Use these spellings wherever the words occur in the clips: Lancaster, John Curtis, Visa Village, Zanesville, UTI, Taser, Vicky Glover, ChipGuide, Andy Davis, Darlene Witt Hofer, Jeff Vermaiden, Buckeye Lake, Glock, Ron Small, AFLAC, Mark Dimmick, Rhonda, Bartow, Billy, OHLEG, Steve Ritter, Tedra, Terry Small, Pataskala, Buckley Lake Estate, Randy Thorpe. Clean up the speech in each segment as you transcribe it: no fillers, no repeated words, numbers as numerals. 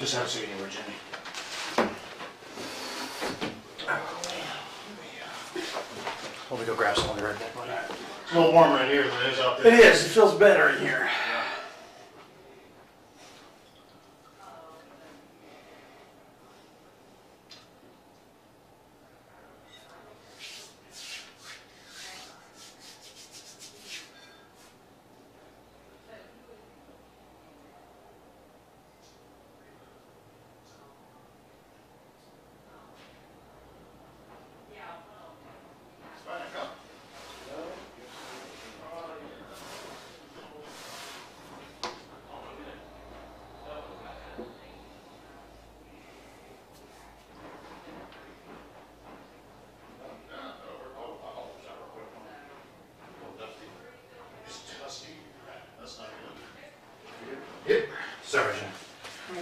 Just have a second here, Jenny. Let me go grab some of the redneck money. It's a little warmer in here than it is out there. It is. It feels better in here. Yeah.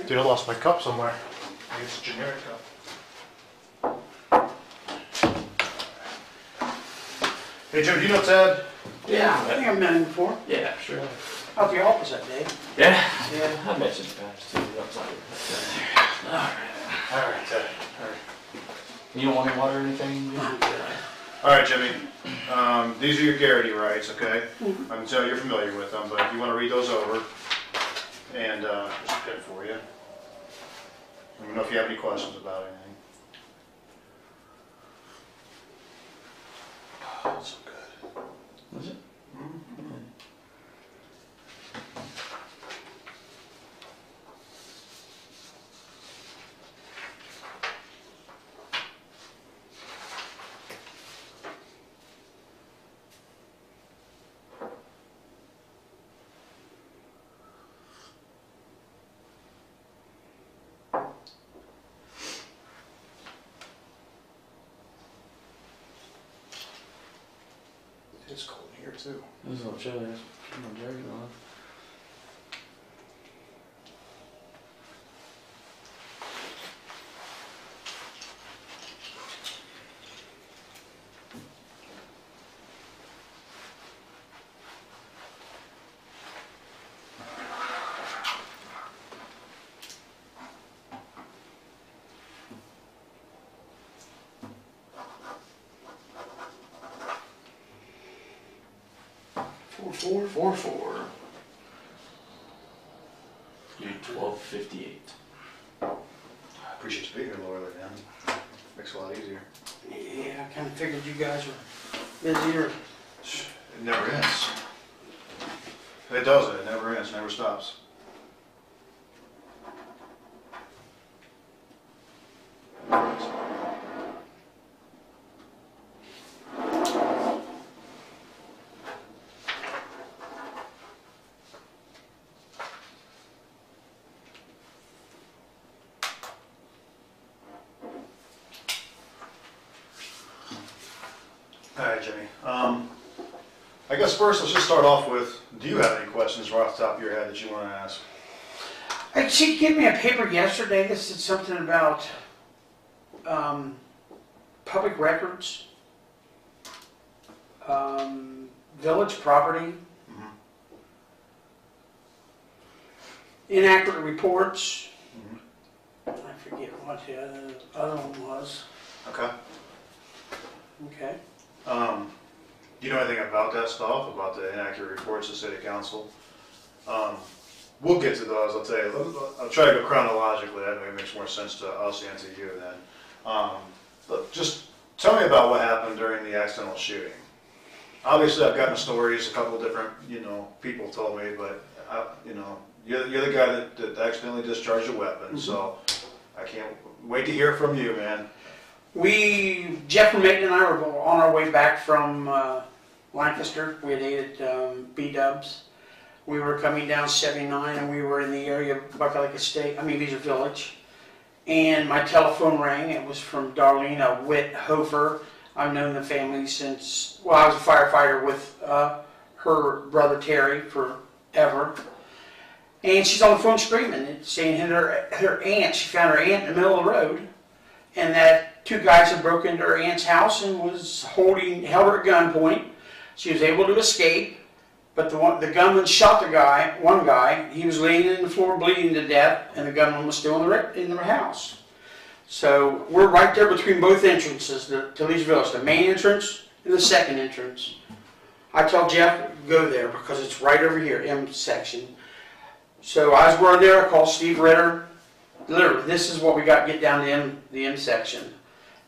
Dude, I lost my cup somewhere. Maybe it's a generic cup. Hey, Joe, do you know Ted? Yeah, I think I've met him before. Yeah, sure. Out to your office that day. Yeah? Yeah. I met you guys too. Outside. Alright. Alright, Ted. Alright. You don't want any water or anything? Alright, Jimmy. These are your Garrity rights, okay? Mm-hmm. I can tell you're familiar with them, but if you want to read those over, and just good for you. Let me know if you have any questions about anything. Oh, that's so good. Was it? Mm-hmm. It's cold in here too. This is a little chilly. I'm not joking on. Four. You need 1258. I appreciate you being here, Laura, right now. Makes it a lot easier. Yeah, I kind of figured you guys were busy. Or... It never ends. It doesn't. It never ends. Never stops. First, let's just start off with, do you have any questions right off the top of your head that you want to ask? She gave me a paper yesterday that said something about public records, village property, mm-hmm. inaccurate reports. Mm-hmm. I forget what the other one was. Okay. Okay. Do you know anything about that stuff, about the inaccurate reports to City Council? We'll get to those, I'll tell you. I'll try to go chronologically, that maybe makes more sense to us and to you then. But just tell me about what happened during the accidental shooting. Obviously, I've gotten stories, a couple of different, people told me, but, you're the guy that accidentally discharged a weapon, mm-hmm. so I can't wait to hear from you, man. Jeffrey Maiden and I were on our way back from Lancaster. We had ate at B-Dubs. We were coming down 79 and we were in the area of Buckley Lake Estate, Visa Village. And my telephone rang. It was from Darlene Witt Hofer. I've known the family since, well, I was a firefighter with her brother Terry forever. And she's on the phone screaming, saying her aunt, she found her aunt in the middle of the road, and that two guys had broken into her aunt's house and held her at gunpoint. She was able to escape, But the gunman shot the guy, one guy. He was laying in the floor bleeding to death, and the gunman was still in the house. So we're right there between both entrances to Lee's Village, the main entrance and the second entrance. I tell Jeff, go there, because it's right over here, M section. So I was going there, I called Steve Ritter. Literally, this is what we got to get down to the M section.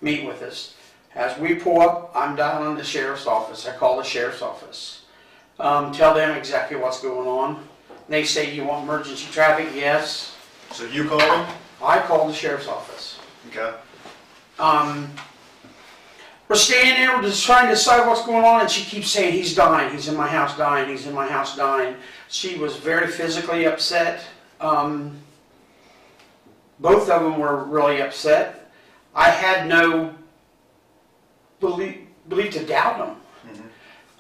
Meet with us. As we pull up, I'm down on the sheriff's office. I call the sheriff's office. Tell them exactly what's going on. They say, you want emergency traffic? Yes. So you call them? I call the sheriff's office. Okay. We're standing there, we're just trying to decide what's going on, and she keeps saying, he's dying, he's in my house dying, he's in my house dying. She was very physically upset. Both of them were really upset. I had no belief to doubt them.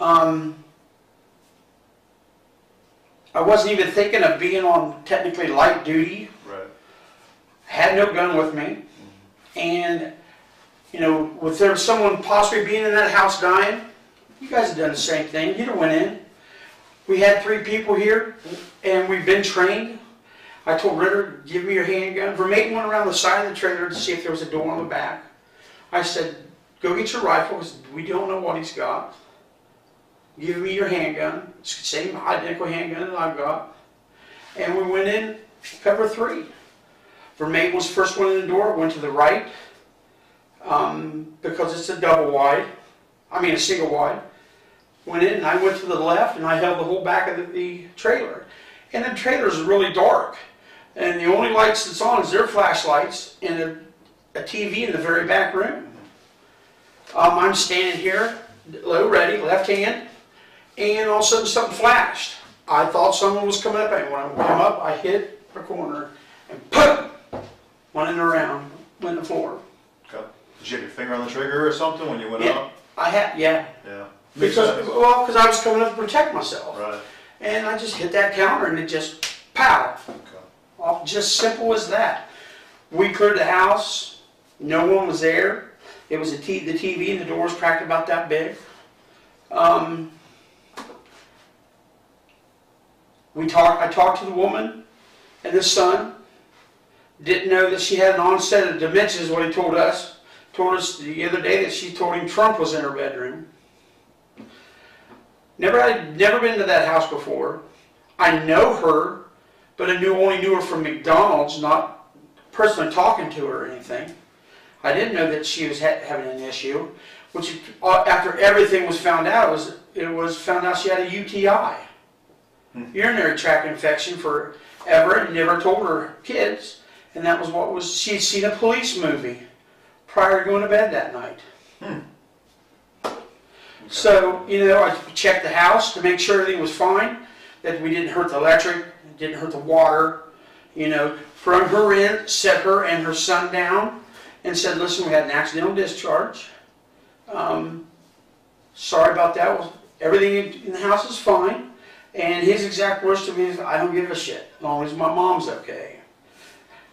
Mm-hmm. I wasn't even thinking of being on technically light duty. Right. Had no gun with me. Mm-hmm. And you know, with there someone possibly being in that house dying, you guys have done the same thing. You'd have went in. We had 3 people here, and we've been trained. I told Ritter, give me your handgun. Vermaiden went around the side of the trailer to see if there was a door on the back. I said, go get your rifle. We don't know what he's got. Give me your handgun. It's the same identical handgun that I've got. And we went in, cover 3. Vermaiden was the first one in the door, went to the right. Because it's a double wide, I mean a single wide, went in and I went to the left and I held the whole back of the trailer. And the trailer's really dark, and the only lights that's on is their flashlights and a TV in the very back room. I'm standing here, low ready, left hand, and all of a sudden something flashed. I thought someone was coming up, and when I came up, I hit a corner and poof, went in around, went to the floor. Okay. Did you have your finger on the trigger or something when you went up? I had, yeah. Because I was coming up to protect myself. Right. And I just hit that counter and it just, pow. Okay. Just simple as that. We cleared the house. No one was there. It was the TV and the door was cracked about that big. I talked to the woman and the son. Didn't know that she had an onset of dementia is what he told us. Told us the other day that she told him Trump was in her bedroom. I'd never been to that house before. I know her, but I only knew her from McDonald's, not personally talking to her or anything. I didn't know that she was having an issue, which after everything was found out, it was found out she had a UTI. Urinary tract infection forever, and never told her kids. And that was what was, she'd seen a police movie prior to going to bed that night. Okay. So, you know, I checked the house to make sure everything was fine, that we didn't hurt the electric, didn't hurt the water, you know. From her end, set her and her son down and said, listen, we had an accidental discharge. Sorry about that. Everything in the house is fine. And his exact words to me is, I don't give a shit, as long as my mom's okay.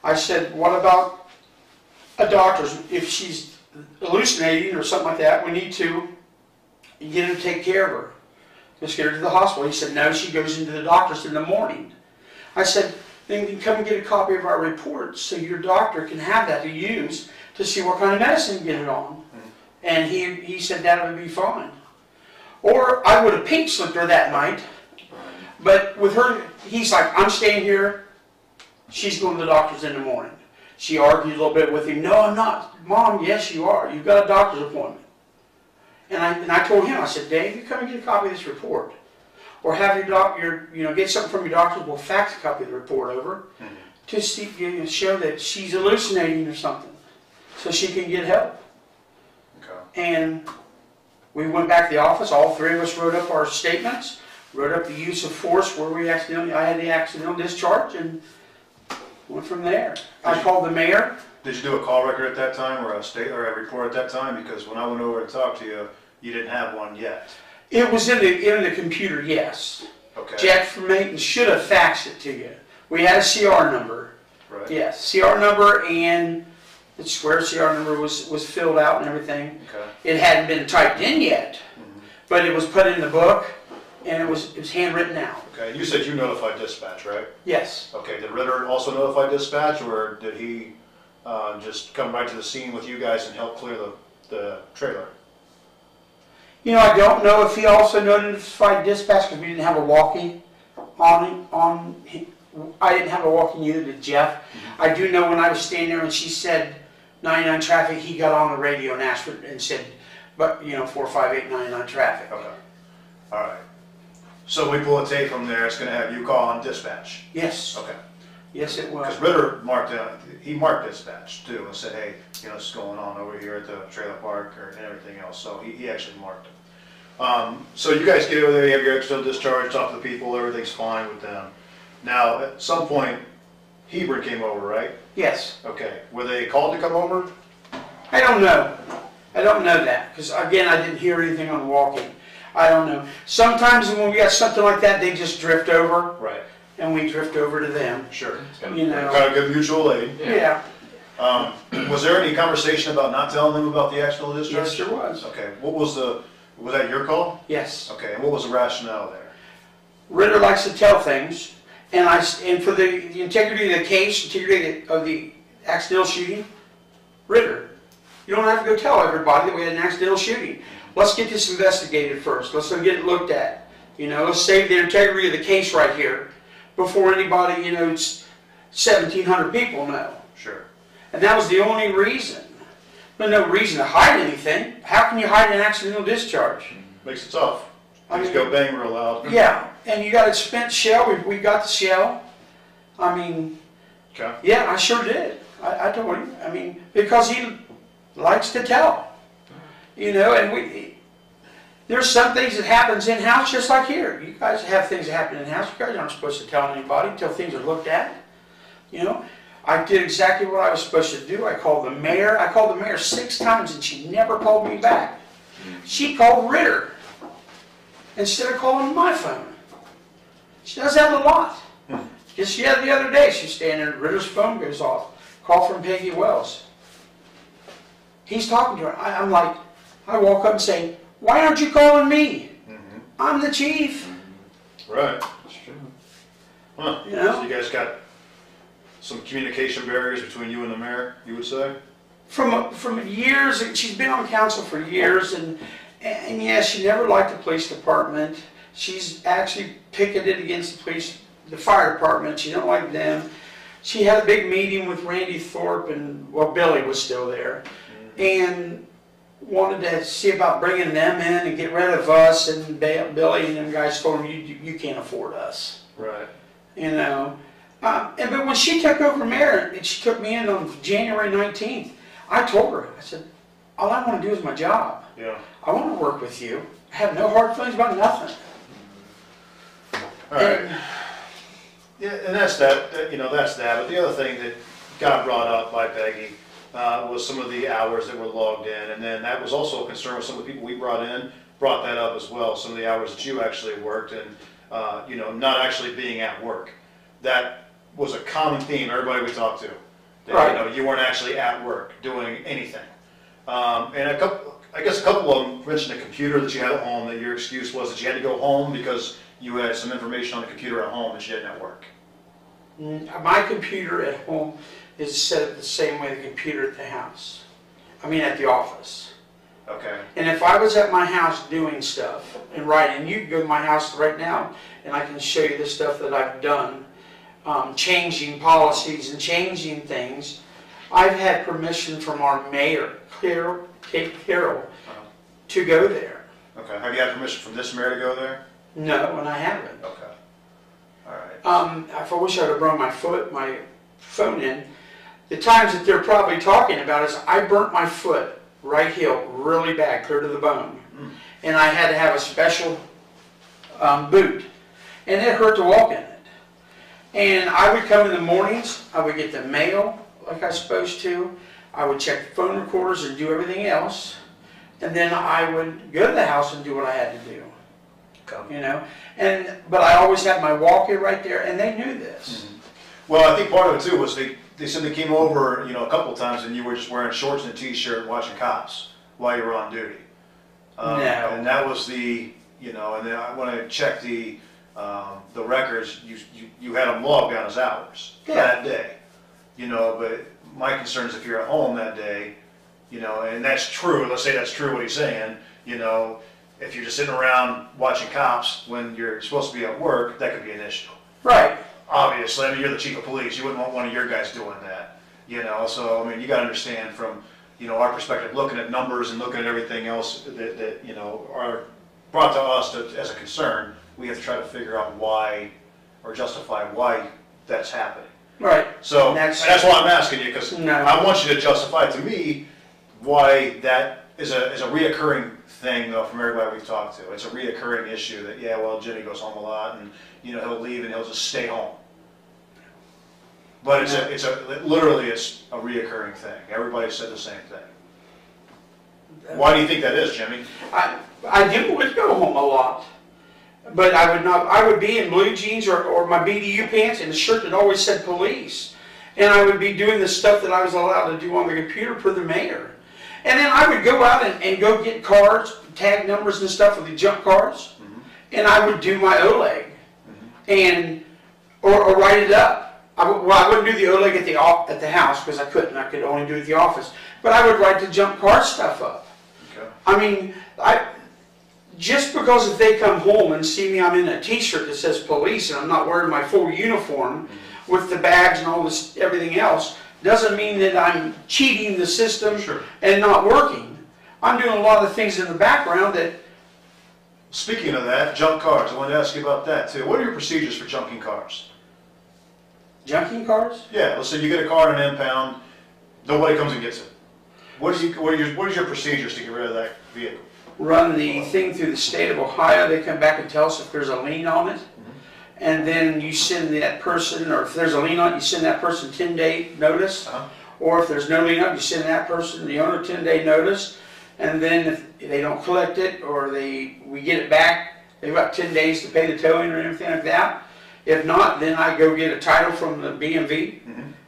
I said, what about a doctor's? If she's hallucinating or something like that, we need to get him to take care of her. Let's get her to the hospital. He said, no, she goes into the doctor's in the morning. I said, then you can come and get a copy of our report so your doctor can have that to use to see what kind of medicine to get it on. Mm-hmm. And he said that would be fine. Or I would have pink slipped her that night. But with her, he's like, I'm staying here. She's going to the doctor's in the morning. She argued a little bit with him. No, I'm not. Mom, yes, you are. You've got a doctor's appointment. And I told him, I said, Dave, you come and get a copy of this report. Or have get something from your doctor. We'll fax a copy of the report over to see, show that she's hallucinating or something so she can get help. Okay. And we went back to the office. All 3 of us wrote up our statements, wrote up the use of force where we I had the accidental discharge, and went from there. I called the mayor. Did you do a call record at that time or a report at that time? Because when I went over and talked to you, you didn't have one yet. It was in the computer, yes. Okay. Jeff Maiden should have faxed it to you. We had a CR number. Right. Yes, CR number, and the square CR number was filled out and everything. Okay. It hadn't been typed in yet, but it was put in the book, and it was handwritten out. Okay, you said you notified dispatch, right? Yes. Okay, did Ritter also notify dispatch, or did he just come right to the scene with you guys and help clear the trailer? You know, I don't know if he also notified dispatch because we didn't have a walkie on him. I didn't have a walkie either to Jeff. Mm-hmm. I do know when I was standing there and she said 99 traffic, he got on the radio and asked for, and said, but you know, 458-99 traffic. Okay. All right. So we pull a tape from there. It's going to have you call on dispatch. Yes. Okay. Yes, it was. Because Ritter marked out, he marked dispatch too and said, hey, you know, what's going on over here at the trailer park and everything else. So he actually marked it. So you guys get over there, you have your external discharge, talk to the people, everything's fine with them. Now, at some point, Heber came over, right? Yes. Okay. Were they called to come over? I don't know. I don't know that because, again, I didn't hear anything on walking. I don't know. Sometimes when we got something like that, they just drift over. Right. And we drift over to them. Sure. You know. Kind of good mutual aid. Yeah. Was there any conversation about not telling them about the actual discharge? Yes, there was. Okay. What was the, was that your call? Yes. Okay. And what was the rationale there? Ritter likes to tell things. And for the integrity of the case, integrity of the accidental shooting, Ritter, you don't have to go tell everybody that we had an accidental shooting. Let's get this investigated first. Let's go get it looked at. You know, let's save the integrity of the case right here before anybody, you know, 1,700 people know. Sure. And that was the only reason. There's no reason to hide anything. How can you hide an accidental discharge? Makes it tough. Things go bang real loud. Yeah, and you got a spent shell. We got the shell. I mean, okay. Yeah, I sure did. I told him. I mean, because he likes to tell, you know. And there's some things that happens in house, just like here. You guys have things that happen in house. You guys aren't supposed to tell anybody until things are looked at. You know, I did exactly what I was supposed to do. I called the mayor. I called the mayor 6 times, and she never called me back. She called Ritter instead of calling my phone. She does that a lot. Just the other day, she's standing there, Ritter's phone goes off. Call from Peggy Wells. He's talking to her. I'm like, I walk up and say, why aren't you calling me? Mm-hmm. I'm the chief. Right. That's true. Huh. You know? So you guys got some communication barriers between you and the mayor, you would say? From years, she's been on council for years, and yeah, she never liked the police department. She's actually picketed against the fire department. She don't like them. She had a big meeting with Randy Thorpe and, well, Billy was still there, and wanted to see about bringing them in and get rid of us. And Billy and them guys told him, you can't afford us. Right. You know. But when she took over mayor, and she took me in on January 19th, I told her, I said, all I want to do is my job. Yeah. I want to work with you. I have no hard feelings about nothing. All right. Yeah, and that's that. You know, that's that. But the other thing that got brought up by Peggy was some of the hours that were logged in, and then that was also a concern with some of the people we brought in. Brought that up as well. Some of the hours that you actually worked, and you know, not actually being at work. That was a common theme. Everybody we talked to, that, right? You know, you weren't actually at work doing anything. And a couple. I guess a couple of them mentioned a computer that you had at home, that your excuse was that you had to go home because you had some information on the computer at home that you didn't at work. My computer at home is set up the same way the computer at the house. I mean at the office. Okay. And if I was at my house doing stuff and writing, you can go to my house right now and I can show you the stuff that I've done, changing policies and changing things. I've had permission from our mayor, Clay Carroll, to go there. Okay. Have you had permission from this mayor to go there? No, and I haven't. Okay. All right. I wish I would have brought my phone in. The times that they're probably talking about is I burnt my foot, right heel, really bad, clear to the bone, and I had to have a special boot, and it hurt to walk in it. And I would come in the mornings. I would get the mail like I was supposed to. I would check the phone recorders and do everything else, and then I would go to the house and do what I had to do. Okay. You know, but I always had my walkie right there, and they knew this. Mm-hmm. Well, I think part of it too was they said they came over, you know, a couple of times, and you were just wearing shorts and a t-shirt, watching cops while you were on duty. No. And that was the you know. And then when I checked the records, you had them logged on as hours that day, you know. But my concern is if you're at home that day, you know, and that's true. Let's say that's true what he's saying, you know. If you're just sitting around watching cops when you're supposed to be at work, that could be an issue. Right. Obviously, I mean, you're the chief of police. You wouldn't want one of your guys doing that, you know. So, I mean, you got to understand from, you know, our perspective, looking at numbers and looking at everything else that, you know, are brought to us as a concern, we have to try to figure out why or justify why that's happening. Right. So, and that's why I'm asking you, because I want you to justify to me why that is a reoccurring thing, though, from everybody we've talked to. It's a reoccurring issue that, yeah, well, Jimmy goes home a lot, and, you know, he'll leave and he'll just stay home. But it's literally a reoccurring thing. Everybody said the same thing. Why do you think that is, Jimmy? I didn't always go home a lot, but I would not. I would be in blue jeans or my BDU pants and a shirt that always said police, and I would be doing the stuff that I was allowed to do on the computer for the mayor. And then I would go out and go get cards, tag numbers and stuff with the jump cards, and I would do my OHLEG, or write it up. I wouldn't do the OHLEG at the house because I couldn't. I could only do it at the office. But I would write the jump card stuff up. Okay. I mean, just because if they come home and see me, I'm in a T-shirt that says police and I'm not wearing my full uniform with the bags and all this everything else, doesn't mean that I'm cheating the system and not working. I'm doing a lot of things in the background that... Speaking of that, junk cars, I wanted to ask you about that too. What are your procedures for junking cars? Junking cars? Yeah, let's say you get a car in an impound, nobody comes and gets it. What are your procedures to get rid of that vehicle? Run the thing through the state of Ohio, they come back and tell us if there's a lien on it. And then you send that person, or if there's a lien on it, you send that person 10-day notice. Or if there's no lien on it, you send that person, the owner, 10-day notice. And then if they don't collect it, or we get it back, they've got 10 days to pay the towing or anything like that. If not, then I go get a title from the BMV,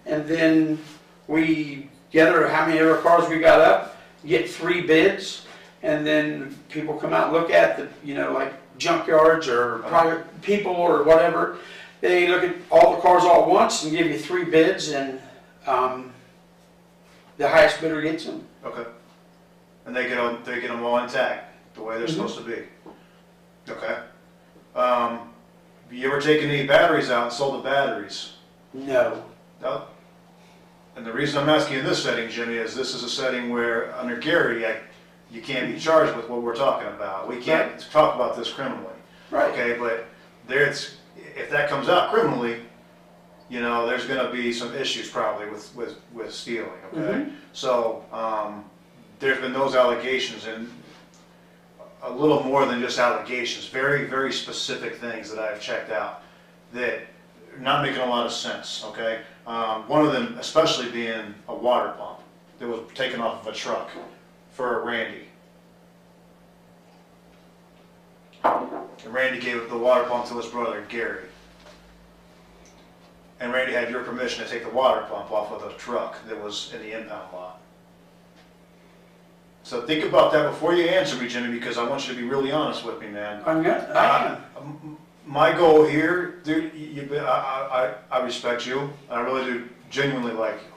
and then we gather how many other cars we got up, get 3 bids, and then people come out and look at the, you know, like junkyards or private people or whatever. They look at all the cars all at once and give you 3 bids, and the highest bidder gets them. Okay. And they get them all intact the way they're supposed to be. Okay. You ever taken any batteries out and sold the batteries? No. No. And the reason I'm asking you in this setting, Jimmy, is this is a setting where under Garrity, you can't be charged with what we're talking about. We can't talk about this criminally. Right. Okay, but if that comes out criminally, you know, there's going to be some issues probably with stealing, okay? So there's been those allegations, and a little more than just allegations, very, very specific things that I've checked out that are not making a lot of sense, okay? One of them especially being a water pump that was taken off of a truck for Randy. And Randy gave the water pump to his brother, Gary. And Randy had your permission to take the water pump off of the truck that was in the impound lot. So think about that before you answer me, Jimmy, because I want you to be really honest with me, man. I'm good. My goal here, dude, I respect you, and I really do genuinely like you.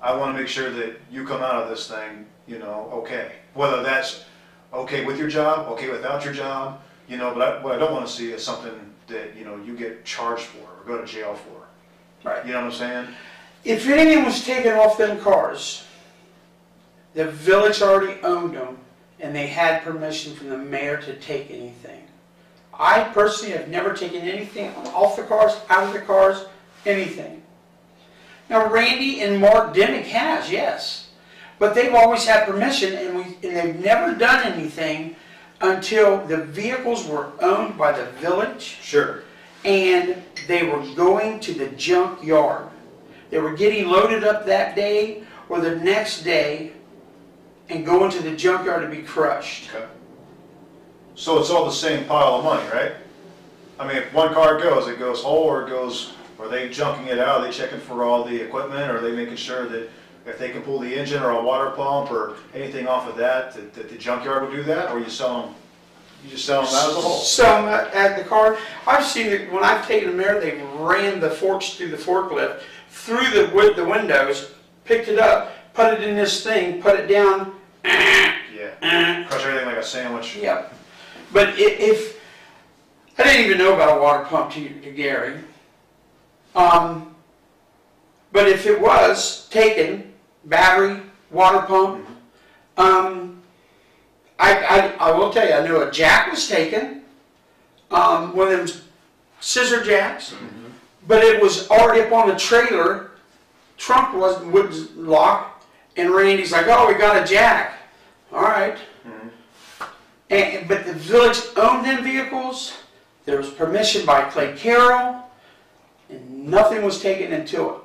I want to make sure that you come out of this thing, you know, okay. Whether that's okay with your job, okay without your job, you know, but what I don't want to see is something that, you know, you get charged for or go to jail for. Right. You know what I'm saying? If anything was taken off them cars, the village already owned them, and they had permission from the mayor to take anything. I personally have never taken anything off the cars, out of the cars, anything. Now, Randy and Mark Dimmick has, yes. But they've always had permission, and they've never done anything until the vehicles were owned by the village. Sure. And they were going to the junk yard. They were getting loaded up that day or the next day and going to the junk yard to be crushed. Okay. So it's all the same pile of money, right? I mean, if one car goes, it goes whole, or it goes, are they junking it out? Are they checking for all the equipment? Or are they making sure that if they can pull the engine or a water pump or anything off of that, that the junkyard would do that? Or you sell them You just sell them out of the hole? Sell them at the car. I've seen it when I've taken them there, they ran the forks through the forklift, through the windows, picked it up, put it in this thing, put it down. Yeah. Crush everything like a sandwich. Yeah. But if I didn't even know about a water pump to Gary. But if it was taken, battery, water pump, I will tell you, I knew a jack was taken, one of them scissor jacks, but it was already up on the trailer, trunk was locked, and Randy's like, oh, we got a jack. All right. But the village owned them vehicles, there was permission by Clay Carroll, and nothing was taken until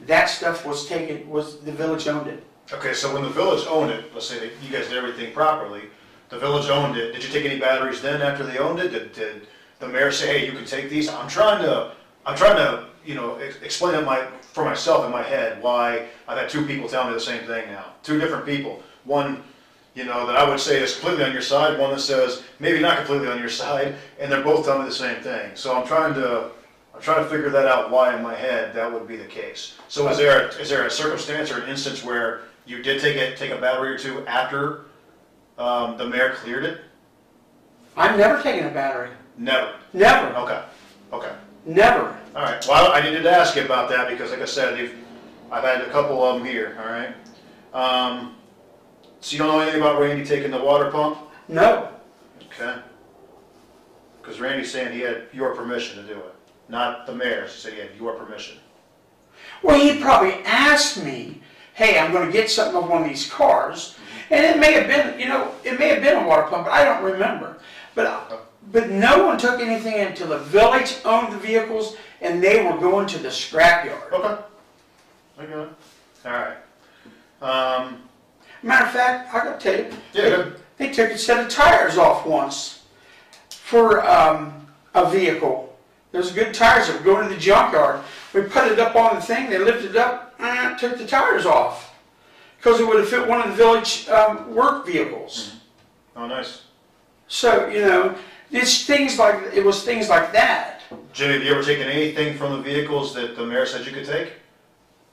that stuff was taken, the village owned it. Okay, so when the village owned it, let's say that you guys did everything properly, the village owned it, did you take any batteries then after they owned it? Did the mayor say, hey, you can take these? I'm trying to, you know, explain it for myself in my head why I've had two people tell me the same thing now. Two different people. One, you know, that I would say is completely on your side, one that says maybe not completely on your side, and they're both telling me the same thing. So I'm trying to figure that out why in my head that would be the case. So is there a circumstance or an instance where you did take a battery or two after the mayor cleared it? I've never taken a battery. Never? Never. Okay. Okay. Never. All right. Well, I needed to ask you about that because, like I said, I've had a couple of them here, all right? So you don't know anything about Randy taking the water pump? No. Okay. Because Randy's saying he had your permission to do it. Not the mayor's, so he had your permission. Well, he probably asked me, hey, I'm going to get something of one of these cars. And it may have been, you know, it may have been a water pump, but I don't remember. But no one took anything until the village owned the vehicles and they were going to the scrapyard. Okay. I got it. All right. Matter of fact, I got to tell you, they took a set of tires off once for a vehicle. There's good tires that were going to the junkyard. We put it up on the thing, they lifted it up, and took the tires off because it would have fit one of the village work vehicles. Oh, nice. So, you know, it was things like that. Jimmy, have you ever taken anything from the vehicles that the mayor said you could take?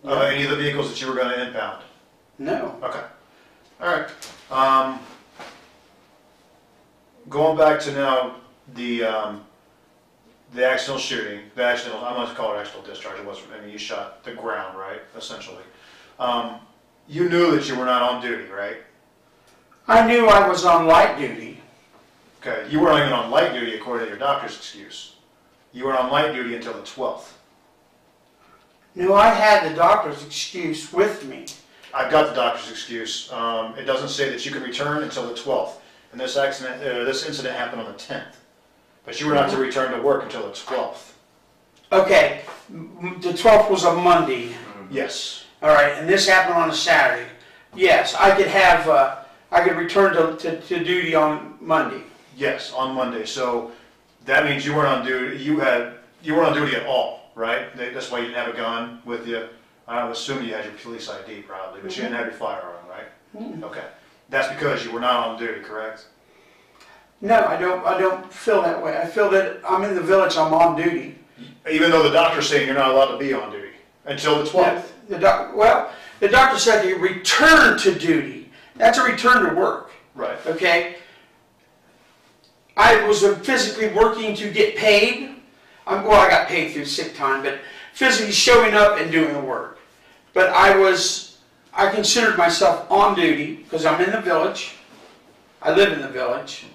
No. Any of the vehicles that you were going to impound? No. Okay. All right. Going back to now the accidental shooting, I'm going to call it accidental discharge. It wasn't. I mean, you shot the ground, right? Essentially, you knew that you were not on duty, right? I knew I was on light duty. Okay. You weren't even on light duty according to your doctor's excuse. You were on light duty until the 12th. No, I had the doctor's excuse with me. I've got the doctor's excuse. It doesn't say that you can return until the 12th, and this incident happened on the 10th. But you were not to return to work until the 12th. Okay, the 12th was a Monday. Yes. All right, and this happened on a Saturday. Yes, I could return to duty on Monday. Yes, on Monday. So that means you weren't on duty. You weren't on duty at all, right? That's why you didn't have a gun with you. I would assume you had your police ID probably, but you didn't have your firearm, right? Okay. That's because you were not on duty, correct? No, I don't feel that way. I feel that I'm in the village, I'm on duty. Even though the doctor's saying you're not allowed to be on duty until the 12th? Yeah, the doctor said you return to duty. That's a return to work. Right. Okay? I was physically working to get paid. I got paid through sick time, but physically showing up and doing the work. But I considered myself on duty because I'm in the village. I live in the village.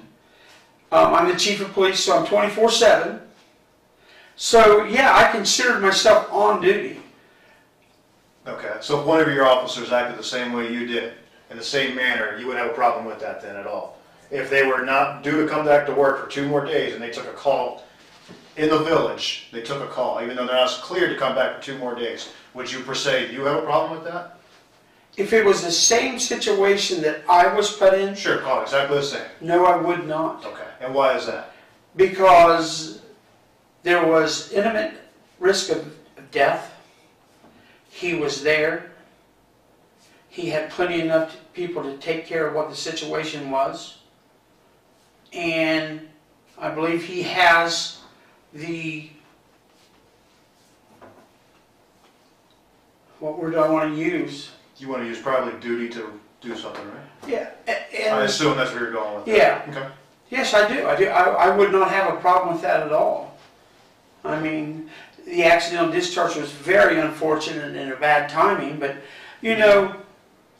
I'm the chief of police, so I'm 24/7. So yeah, I considered myself on duty. Okay, so if one of your officers acted the same way you did, in the same manner, you wouldn't have a problem with that then at all. If they were not due to come back to work for 2 more days and they took a call in the village, they took a call, even though they're not cleared to come back for 2 more days, would you per se, do you have a problem with that? If it was the same situation that I was put in? Sure, call exactly the same. No, I would not. Okay, and why is that? Because there was imminent risk of death. He was there. He had plenty enough people to take care of what the situation was. and I believe he has the, what word do I want to use? You want to use probably duty to do something, right? Yeah. And I assume that's where you're going with that. Yeah. Okay. Yes, I do. I would not have a problem with that at all. I mean, the accidental discharge was very unfortunate and a bad timing, but, you know,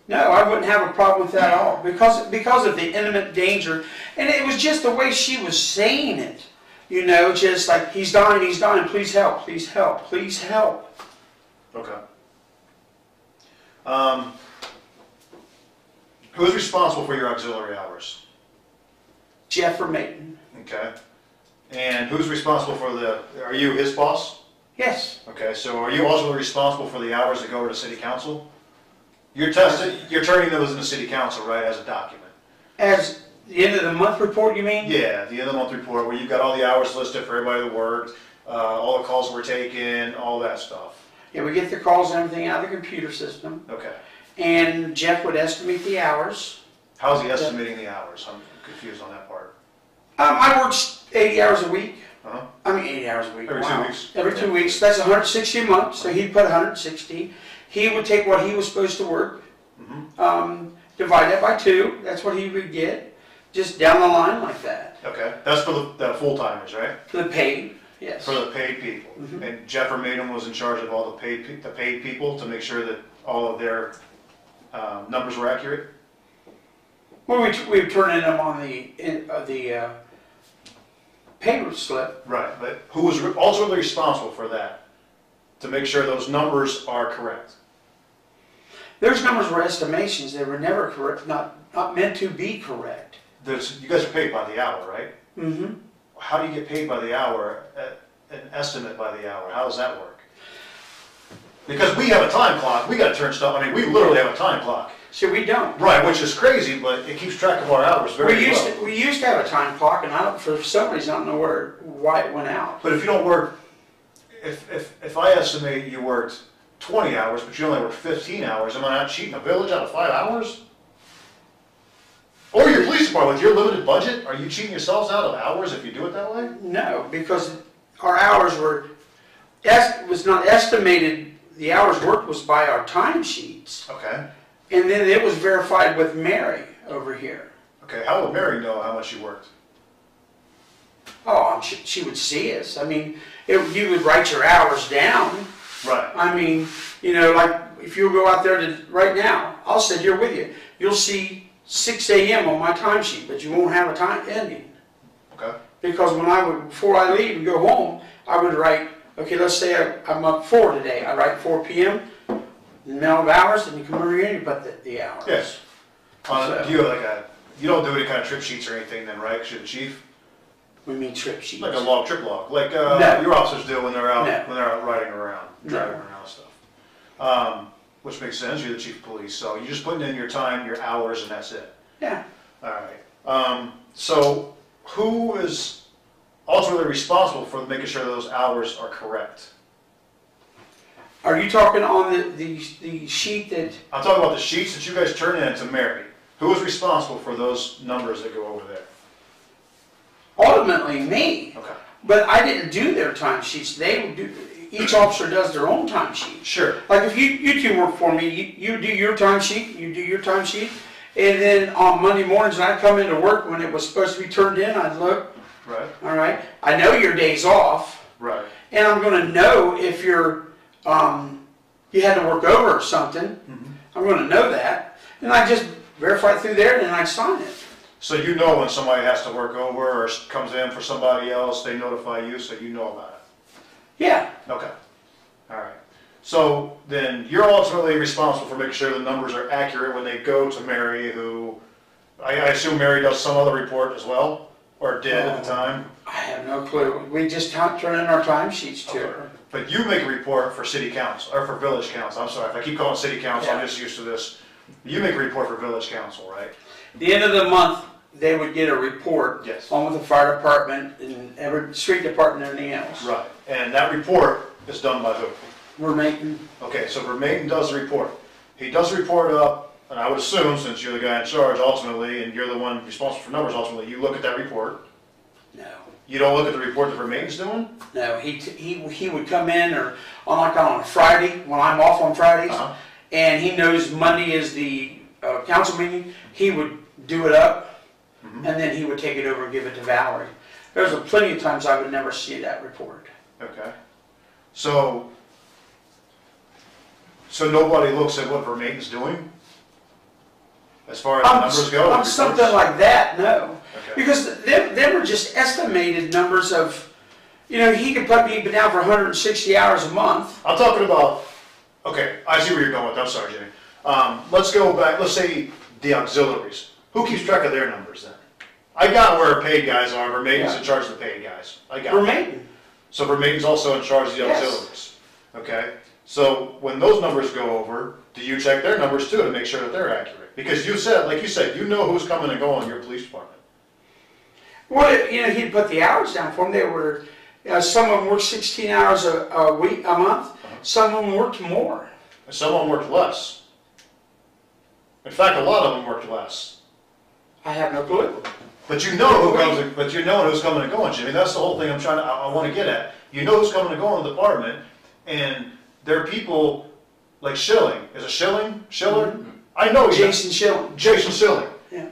no, I wouldn't have a problem with that at all because of the imminent danger. And it was just the way she was saying it, you know, just like, he's dying, please help, please help, please help. Okay. Who's responsible for your auxiliary hours? Jeffrey Maiden. Okay. And who's responsible for the, are you his boss? Yes. Okay, so are you also responsible for the hours that go to City Council? You're turning those into City Council, right, as a document? As the end of the month report, you mean? Yeah, the end of the month report, where you've got all the hours listed for everybody that worked, all the calls were taken, all that stuff. Yeah, we get the calls and everything out of the computer system. Okay. And Jeff would estimate the hours. How's he estimating the hours? I'm confused on that part. I work 80 hours a week. Uh-huh. I mean, 80 hours a week. Every 2 weeks. Every 2 weeks. That's 160 a month, so he'd put 160. He would take what he was supposed to work, mm-hmm. Divide that by 2. That's what he would get, just down the line like that. Okay. That's for the full-timers, right? For the paid. Yes. For the paid people. Mm-hmm. And Jeffrey Maiden was in charge of all the paid people to make sure that all of their numbers were accurate? Well, we turn in them on the pay slip. Right, but who was ultimately responsible for that, to make sure those numbers are correct? Those numbers were estimations. They were never correct, not meant to be correct. You guys are paid by the hour, right? Mm-hmm. How do you get paid by the hour, an estimate by the hour? How does that work? Because we have a time clock. We got to turn stuff. I mean, we literally have a time clock. So we don't. Right, which is crazy, but it keeps track of our hours very well. We used to have a time clock, and I don't, for some reason, I don't know why it went out. But if you don't work, if I estimate you worked 20 hours, but you only worked 15 hours, am I not cheating a village out of 5 hours? Or your police department, with your limited budget, are you cheating yourselves out of hours if you do it that way? No, because our hours were, was not estimated, the hours worked was by our timesheets. Okay. And then it was verified with Mary over here. Okay, how would Mary know how much you worked? Oh, she would see us. I mean, you would write your hours down. Right. I mean, you know, like if you go out there to, right now, I'll sit here with you. You'll see 6 a.m. on my timesheet, but you won't have a time ending. Okay. Because when I would, before I leave and go home, I would write, okay, let's say I'm up 4 today. I write 4 p.m., the amount of hours, and you come over here and you put the hours. Yes. So, do you have like you don't do any kind of trip sheets or anything then, right? Shouldn't Chief? We mean trip sheets. Like a log, trip log. Like no. Your officers do when they're out, no. When they're out riding around, driving no. around and stuff. Which makes sense, you're the chief of police, so you're just putting in your time, your hours, and that's it. Yeah. All right. So who is ultimately responsible for making sure those hours are correct? Are you talking on the sheet that... I'm talking about the sheets that you guys turn in to Mary. Who is responsible for those numbers that go over there? Ultimately, me. Okay. But I didn't do their time sheets. They would do... Each officer does their own timesheet. Sure. Like if you two work for me, you do your timesheet, and then on Monday mornings when I come into work when it was supposed to be turned in, I'd look. Right. All right. I know your day's off. Right. And I'm going to know if you're, you had to work over or something. Mm-hmm. I'm going to know that. And I just verify it through there and then I sign it. So you know when somebody has to work over or comes in for somebody else, they notify you so you know about it. Yeah. Okay. All right. So then you're ultimately responsible for making sure the numbers are accurate when they go to Mary, who I assume Mary does some other report as well, or did at the time. I have no clue. We just turn in our timesheets to her. But you make a report for city council or for village council. I'm sorry if I keep calling city council. Yeah. I'm just used to this. You make a report for village council, right? The end of the month, they would get a report. Yes. Along with the fire department and every street department and everything else. Right. And that report is done by who? Vermaiden. Okay, so Vermaiden does the report. He does report up and I would assume, since you're the guy in charge ultimately, and you're the one responsible for numbers ultimately, you look at that report. No. You don't look at the report that Maiden's doing? No, he would come in, or like on a Friday, when I'm off on Fridays, and he knows Monday is the council meeting, he would do it up, and then he would take it over and give it to Valerie. There's a plenty of times I would never see that report. Okay. So nobody looks at what Vermain's doing? As far as the numbers go? On something like that, no. Okay. Because they were just estimated numbers of, you know, he could probably be down for 160 hours a month. I'm talking about, okay, I see where you're going with that. I'm sorry, Jimmy. Let's go back, let's say the auxiliaries. Who keeps track of their numbers then? I got where paid guys are. Vermain's in charge of the paid guys. I got Vermain. So Vermain's also in charge of the auxiliaries. Okay. So when those numbers go over, do you check their numbers too to make sure that they're accurate? Because you said, like you said, you know who's coming and going in your police department. Well, you know, he'd put the hours down for them. They were, you know, some of them worked 16 hours a month. Some of them worked more. And some of them worked less. In fact, a lot of them worked less. I have no clue. But you know who comes. But you know who's coming and going, Jimmy. That's the whole thing I'm trying to. I want to get at. You know who's coming and going in the department, and there are people like Schilling. Is it Schilling? Schiller? I know Jason Schilling. Jason Schilling. Yeah.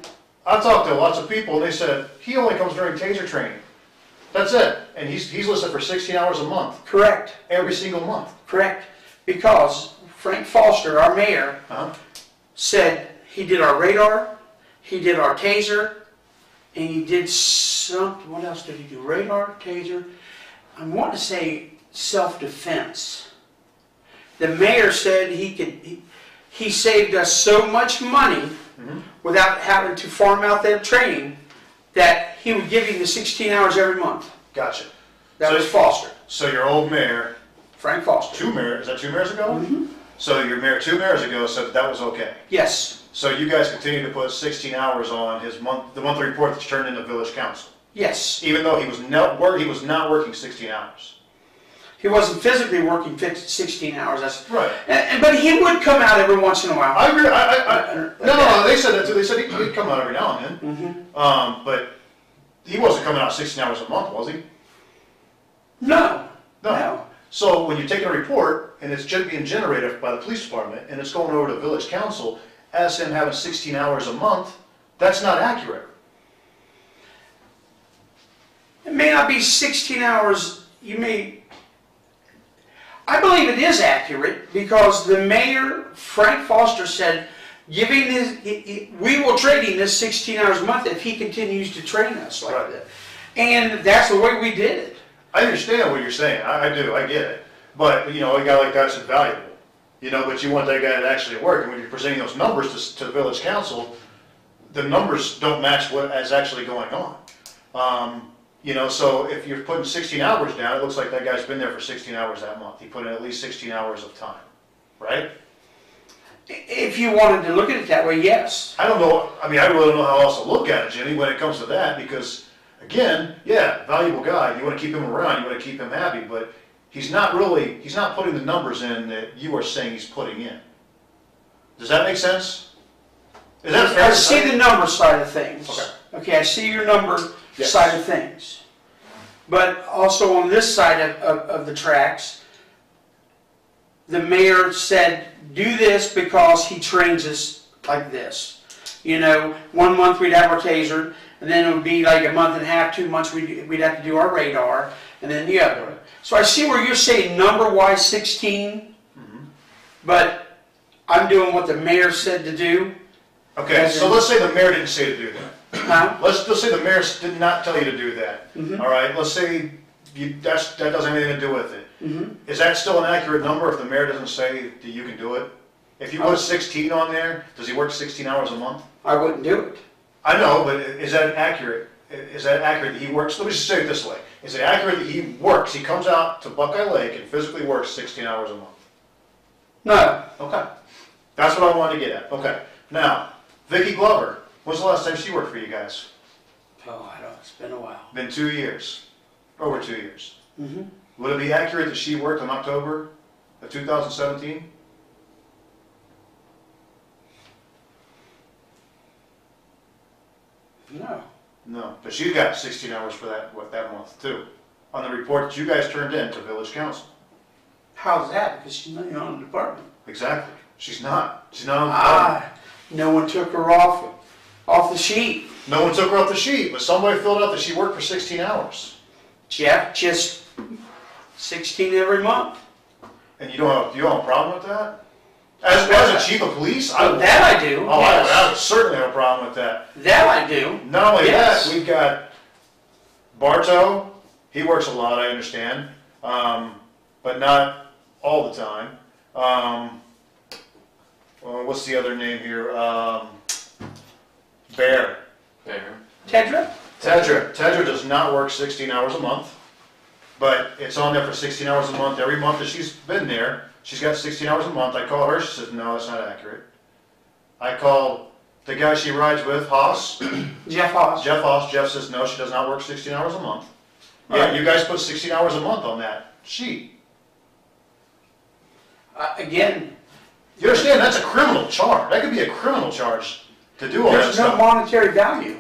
I talked to lots of people, and they said he only comes during taser training. That's it. And he's listed for 16 hours a month. Correct. Every single month. Correct. Because Frank Foster, our mayor, said he did our radar, he did our taser, and he did some. What else did he do? Radar, taser. I want to say self-defense. The mayor said he could. He saved us so much money without having to farm out that training that he would give you the 16 hours every month. Gotcha. That was Foster. So your old mayor, Frank Foster. Two mayors. Is that 2 mayors ago? So your mayor 2 mayors ago said that was okay. Yes. So you guys continue to put 16 hours on his month, the monthly report that's turned into village council. Yes. Even though he was not working 16 hours. He wasn't physically working 16 hours. That's right. But he would come out every once in a while. I agree. No, they said that too. They said he'd come out every now and then. But he wasn't coming out 16 hours a month, was he? No. No. So when you take a report and it's being generated by the police department and it's going over to village council as him having 16 hours a month, that's not accurate. It may not be 16 hours. You may. I believe it is accurate because the mayor, Frank Foster, said, we will trade him this 16 hours a month if he continues to train us like that. And that's the way we did it. I understand what you're saying. I do. I get it. But, you know, a guy like that's invaluable. You know, but you want that guy to actually work. And when you're presenting those numbers to the village council, the numbers don't match what is actually going on. You know, so if you're putting 16 hours down, it looks like that guy's been there for 16 hours that month. He put in at least 16 hours of time, right? If you wanted to look at it that way, yes. I don't know. I mean, I really don't know how else to look at it, Jenny, when it comes to that because, again, yeah, valuable guy. You want to keep him around. You want to keep him happy, but he's not putting the numbers in that you are saying he's putting in. Does that make sense? Is that fair? I see the number side of things. Okay, I see your number. Yes. Side of things, but also on this side of the tracks, the mayor said, do this because he trains us like this. You know, 1 month we'd have our taser, and then it would be like a month and a half, 2 months we'd have to do our radar, and then the other. So I see where you're saying number-wise 16, but I'm doing what the mayor said to do. Okay, so let's say the mayor didn't say to do that. Let's say the mayor did not tell you to do that. All right. Let's say that doesn't have anything to do with it. Is that still an accurate number if the mayor doesn't say that you can do it? If you put 16 on there, does he work 16 hours a month? I wouldn't do it. I know, but is that accurate? Is that accurate that he works? Let me just say it this way: is it accurate that he works? He comes out to Buckeye Lake and physically works 16 hours a month. No. Okay. That's what I wanted to get at. Okay. Now, Vicky Glover. When's the last time she worked for you guys? Oh, I don't know. It's been a while. Been 2 years. Over 2 years. Would it be accurate that she worked in October of 2017? No, because you got 16 hours for that, what, that month too, on the report that you guys turned in to village council. How's that? Because she's not on the department. Exactly. She's not. She's not on the department. No one took her off the sheet. No one took her off the sheet, but somebody filled out that she worked for 16 hours. Yeah, just 16 every month. And you don't have a problem with that? As a chief of police, I would. That I do. Oh, yes. I would certainly have a problem with that. That I do. Not only that, we've got Bartow. He works a lot, I understand, but not all the time. What's the other name here? Bear. Bear. Tedra. Tedra. Tedra does not work 16 hours a month, but it's on there for 16 hours a month. Every month that she's been there, she's got 16 hours a month. I call her, she says, no, that's not accurate. I call the guy she rides with, Haas. Jeff Haas. Jeff Haas. Jeff says, no, she does not work 16 hours a month. Yeah, you guys put 16 hours a month on that sheet. Again. You understand, that's a criminal charge. That could be a criminal charge to do all that stuff. There's no monetary value.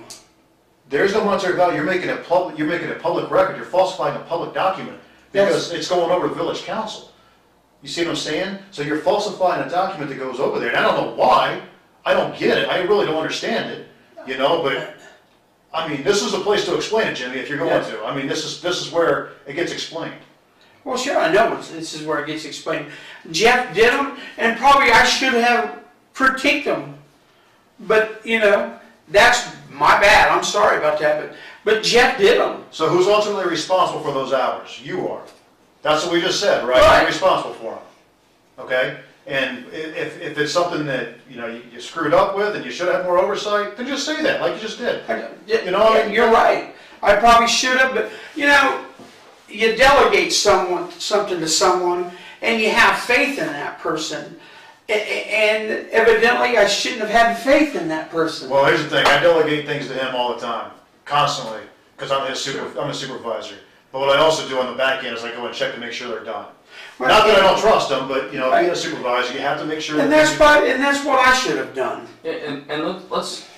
There's no monetary value. You're making a public. You're making a public record. You're falsifying a public document because it's going over to village council. You see what I'm saying? So you're falsifying a document that goes over there. And I don't know why. I don't get it. I really don't understand it. You know, but I mean, this is a place to explain it, Jimmy. If you're going to, I mean, this is where it gets explained. Well, sure, I know this is where it gets explained. Jeff did them, and probably I should have critiqued them. But, you know, that's my bad. I'm sorry about that, but Jeff did them. So who's ultimately responsible for those hours? You are. That's what we just said, right? You're responsible for them. Okay? And if it's something that, you know, you screwed up with and you should have more oversight, then just say that, like you just did. You know, I mean, you're right. I probably should have, but, you know, you delegate something to someone, and you have faith in that person. And evidently, I shouldn't have had faith in that person. Well, here's the thing: I delegate things to him all the time, constantly, because I'm a supervisor. But what I also do on the back end is I go and check to make sure they're done. Right. Not that I don't trust them, but you know, being a supervisor, you have to make sure. And that's what I should have done. Yeah, and let's.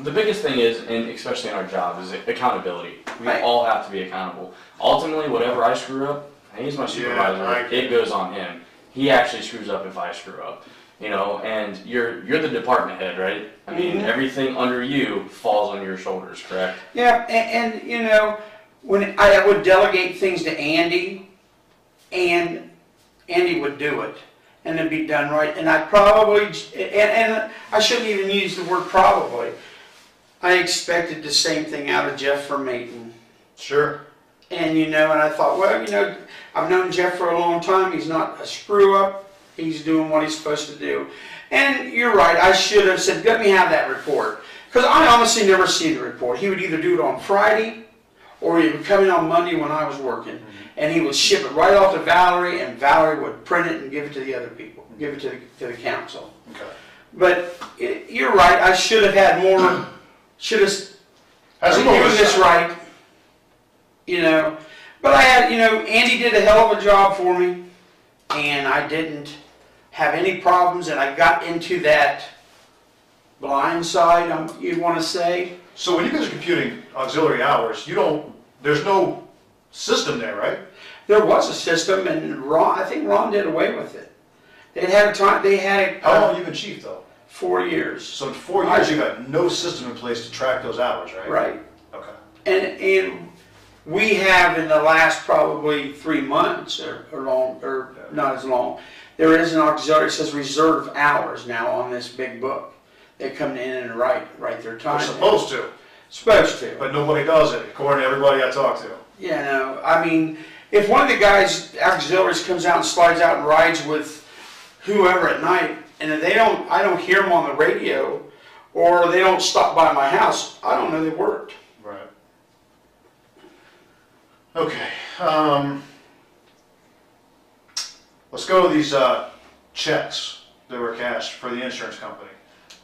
The biggest thing is, and especially in our job, is accountability. We all have to be accountable. Ultimately, whatever I screw up, he's my supervisor. It goes on him. He actually screws up if I screw up, you know. And you're the department head, right? I mean, everything under you falls on your shoulders, correct? Yeah, and you know, when I would delegate things to Andy, and Andy would do it, and it'd be done right. And I probably, and I shouldn't even use the word probably. I expected the same thing out of Jeffrey Maiden. Sure. And, you know, and I thought, well, you know, I've known Jeff for a long time. He's not a screw-up. He's doing what he's supposed to do. And you're right. I should have said, let me have that report. Because I honestly never see the report. He would either do it on Friday or he would come in on Monday when I was working. And he would ship it right off to Valerie, and Valerie would print it and give it to the other people, give it to the council. Okay. But you're right. I should have had more... Should have doing this right, you know. But I had, you know, Andy did a hell of a job for me, and I didn't have any problems, and I got into that blind side, you want to say. So when you guys are computing auxiliary hours, you don't, there's no system there, right? There was a system, and Ron, I think Ron did away with it. They had a time, they had a... How long have you been chief, though? 4 years. So in 4 years, you've got no system in place to track those hours, right? Right. Okay. And we have in the last probably 3 months or not as long, there is an auxiliary. It says reserve hours now on this big book. They come in and write their time. They're supposed to. Supposed to. But nobody does it, according to everybody I talk to. Yeah, no. I mean, if one of the guys auxiliaries comes out and slides out and rides with whoever at night. And if they don't, I don't hear them on the radio, or they don't stop by my house, I don't know they worked. Right. Okay. Let's go to these checks that were cashed for the insurance company.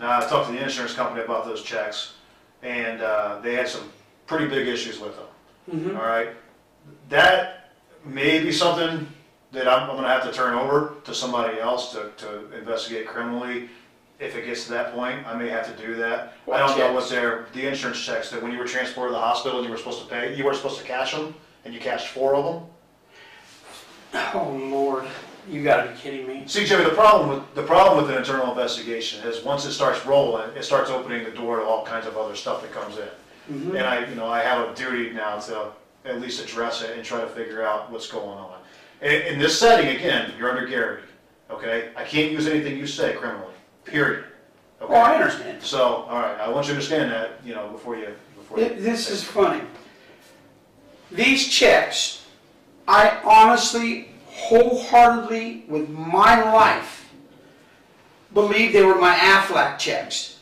Now, I talked to the insurance company about those checks, and they had some pretty big issues with them. All right. That may be something that I'm going to have to turn over to somebody else to investigate criminally if it gets to that point, I may have to do that. Well, I don't know what's there. The insurance checks that when you were transported to the hospital and you were supposed to pay, you weren't supposed to cash them, and you cashed 4 of them. Oh Lord, you got to be kidding me. See, Jimmy, the problem with an internal investigation is once it starts rolling, it starts opening the door to all kinds of other stuff that comes in. Mm-hmm. And I have a duty now to at least address it and try to figure out what's going on. In this setting, again, you're under Garrity. Okay, I can't use anything you say criminally. Period. Okay? Well, I understand. So, all right, I want you to understand that, before you. This is funny. These checks, I honestly, wholeheartedly, with my life, believe they were my AFLAC checks.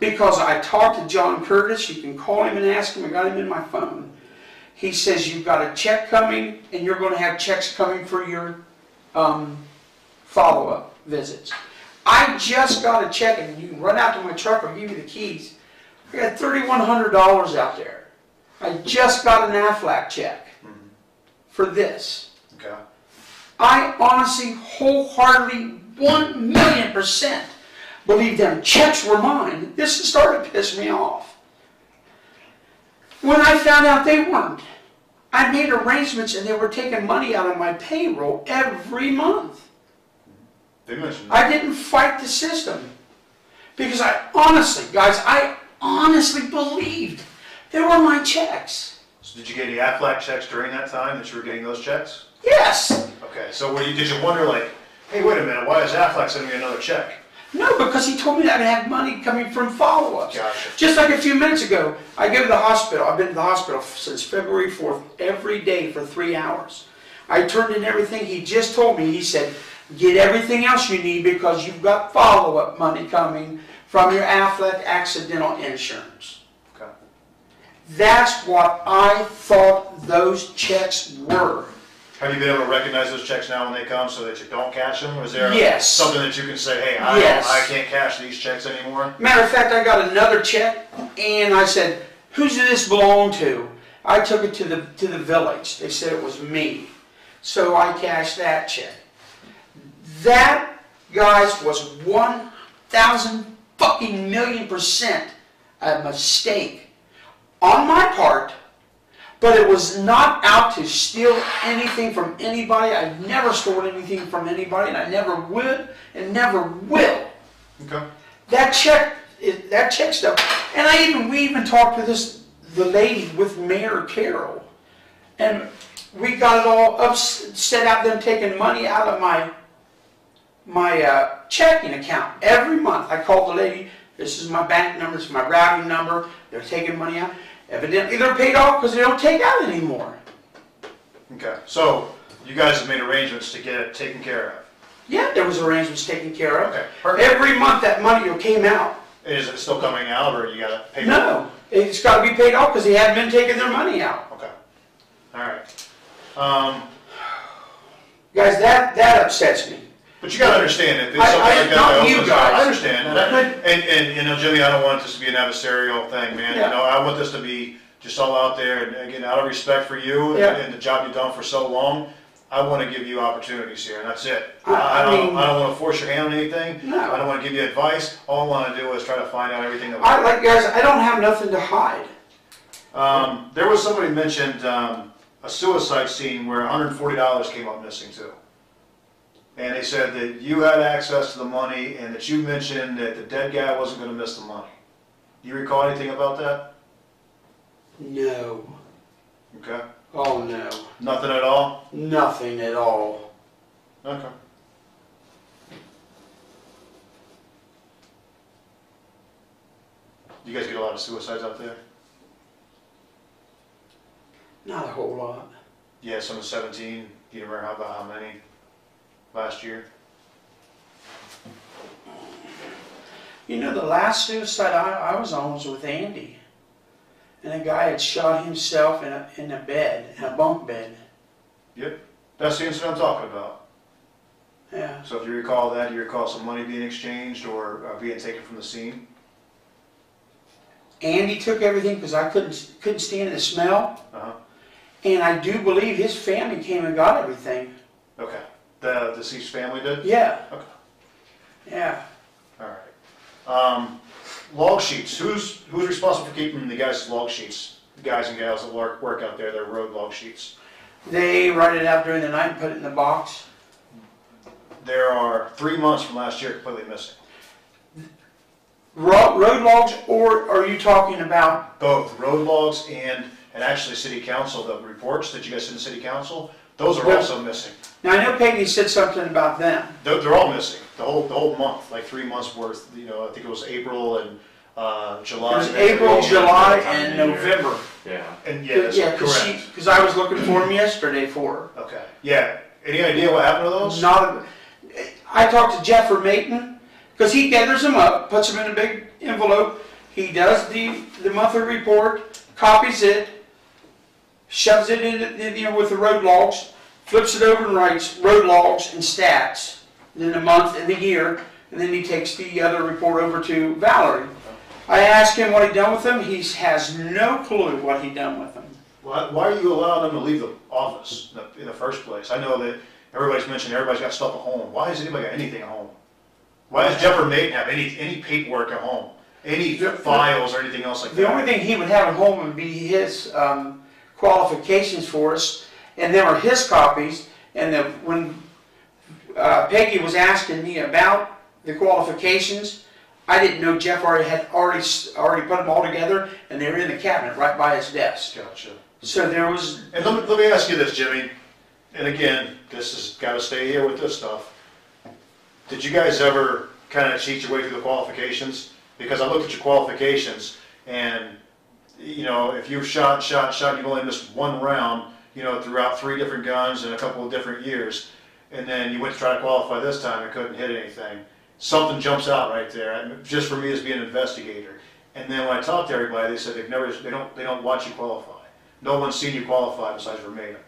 Because I talked to John Curtis, you can call him and ask him, I got him in my phone. He says, you've got a check coming, and you're going to have checks coming for your follow-up visits. I just got a check, and you can run out to my truck, I'll give you the keys. I got $3,100 out there. I just got an AFLAC check for this. Okay. I honestly, wholeheartedly, 1,000,000% believe them checks were mine. This started to piss me off. When I found out they weren't, I made arrangements and they were taking money out of my payroll every month. They mentioned that. I didn't fight the system because I honestly, guys, I honestly believed they were my checks. So did you get any AFLAC checks during that time that you were getting those checks? Yes. Okay, so did you wonder like, hey, wait a minute, why is AFLAC sending me another check? No, because he told me that I had money coming from follow-ups. Gotcha. Just like a few minutes ago, I go to the hospital. I've been to the hospital since February 4th, every day for 3 hours. I turned in everything he just told me. He said, get everything else you need because you've got follow-up money coming from your AFLAC accidental insurance. Okay. That's what I thought those checks were. Have you been able to recognize those checks now when they come so that you don't cash them? Or is there something that you can say, hey, I can't cash these checks anymore? Matter of fact, I got another check and I said, who does this belong to? I took it to the village. They said it was me. So I cashed that check. That, guys, was 1,000,000% a mistake on my part. But it was not out to steal anything from anybody. I've never stolen anything from anybody, and I never would and never will. Okay. That check stuff. And we even talked to the lady with Mayor Carroll, and we got it all upset out them taking money out of my checking account every month. I called the lady. This is my bank number. This is my routing number. They're taking money out. Evidently, they're paid off because they don't take out anymore. Okay, so you guys have made arrangements to get it taken care of. Yeah, there was arrangements taken care of. Okay, perfect. Every month that money came out. Is it still coming out, or you got to pay? No, it's got to be paid off because they haven't been taking their money out. Okay, all right, guys, that upsets me. But you got to understand that this not you guys. I understand, and Jimmy, I don't want this to be an adversarial thing, man. Yeah. I want this to be just all out there. And again, out of respect for you and the job you've done for so long, I want to give you opportunities here, and that's it. I don't want to force your hand on anything. No. I don't want to give you advice. All I want to do is try to find out everything that we can. Guys, I don't have nothing to hide. There was somebody mentioned a suicide scene where $140 came up missing too. And they said that you had access to the money and that you mentioned that the dead guy wasn't going to miss the money. Do you recall anything about that? No. Okay. Oh, no. Nothing at all? Nothing at all. Okay. You guys get a lot of suicides out there? Not a whole lot. Yeah, some of 17. Do you remember how many? Last year? The last suicide I was on was with Andy. And a guy had shot himself in a bunk bed. Yep. That's the incident I'm talking about. Yeah. So if you recall that, do you recall some money being exchanged or being taken from the scene? Andy took everything because I couldn't stand the smell. Uh-huh. And I do believe his family came and got everything. Okay. The deceased family did? Yeah. Okay. Yeah. All right. Log sheets. Who's responsible for keeping the guys' log sheets? The guys and gals that work out there, their road log sheets. They write it out during the night and put it in the box. There are 3 months from last year completely missing. Road logs, or are you talking about both road logs and actually city council, the reports that you guys send to city council? Those are also missing. Now I know Peggy said something about them. They're all missing. The whole month, like 3 months worth. You know, I think it was April and July. It was April, July, and November. Yeah. And yeah, that's correct. Because I was looking for them yesterday for her. Okay. Yeah. Any idea what happened to those? Not. I talked to Jeffrey Maiden because he gathers them up, puts them in a big envelope. He does the monthly report, copies it, shoves it in there with the road logs, flips it over and writes road logs and stats, and then the month and the year, and then he takes the other report over to Valerie. I asked him what he'd done with them. He has no clue what he'd done with them. Why are you allowing them to leave the office in the first place? I know that everybody's mentioned everybody's got stuff at home. Why has anybody got anything at home? Why does Jeffrey Maiden have any paperwork at home? Any files or anything else like that? The only thing he would have at home would be his qualifications for us, and there were his copies. And when Peggy was asking me about the qualifications, I didn't know Jeff had already put them all together, and they were in the cabinet right by his desk. Gotcha. So there was... And let me ask you this, Jimmy, and again, this has got to stay here with this stuff. Did you guys ever kind of cheat your way through the qualifications? Because I looked at your qualifications, and, you know, if you've shot, and you've only missed one round, you know, throughout 3 different guns in a couple of different years, and then you went to try to qualify this time and couldn't hit anything, something jumps out right there. I mean, just for me as being an investigator. And then when I talked to everybody, they said they don't watch you qualify. No one's seen you qualify besides Vermeer.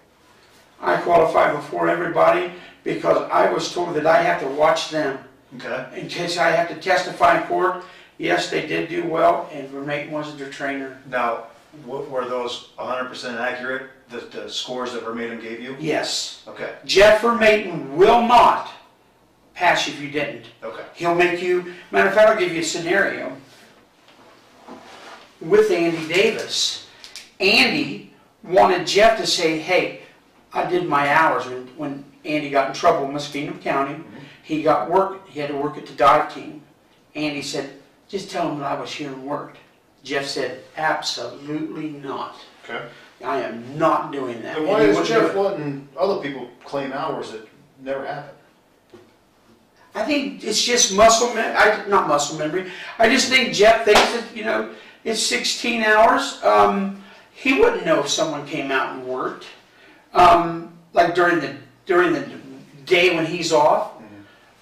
I qualified before everybody because I was told that I have to watch them. Okay. In case I have to testify in court. Yes, they did do well, and Vermeer wasn't their trainer. Now, were those 100% accurate? The scores that Vermaiden gave you? Yes. Okay. Jeff Vermaiden will not pass if you didn't. Okay. He'll make you, matter of fact, I'll give you a scenario with Andy Davis. Andy wanted Jeff to say, hey, I did my hours when Andy got in trouble in Muskingum County. Mm-hmm. He got work, he had to work at the dive team. Andy said, just tell him that I was here and worked. Jeff said, absolutely not. Okay. I am not doing that. And why is Jeff letting other people claim hours that never happened? I think it's just not muscle memory. I just think Jeff thinks that, you know, it's 16 hours. He wouldn't know if someone came out and worked, like during the day when he's off, mm-hmm.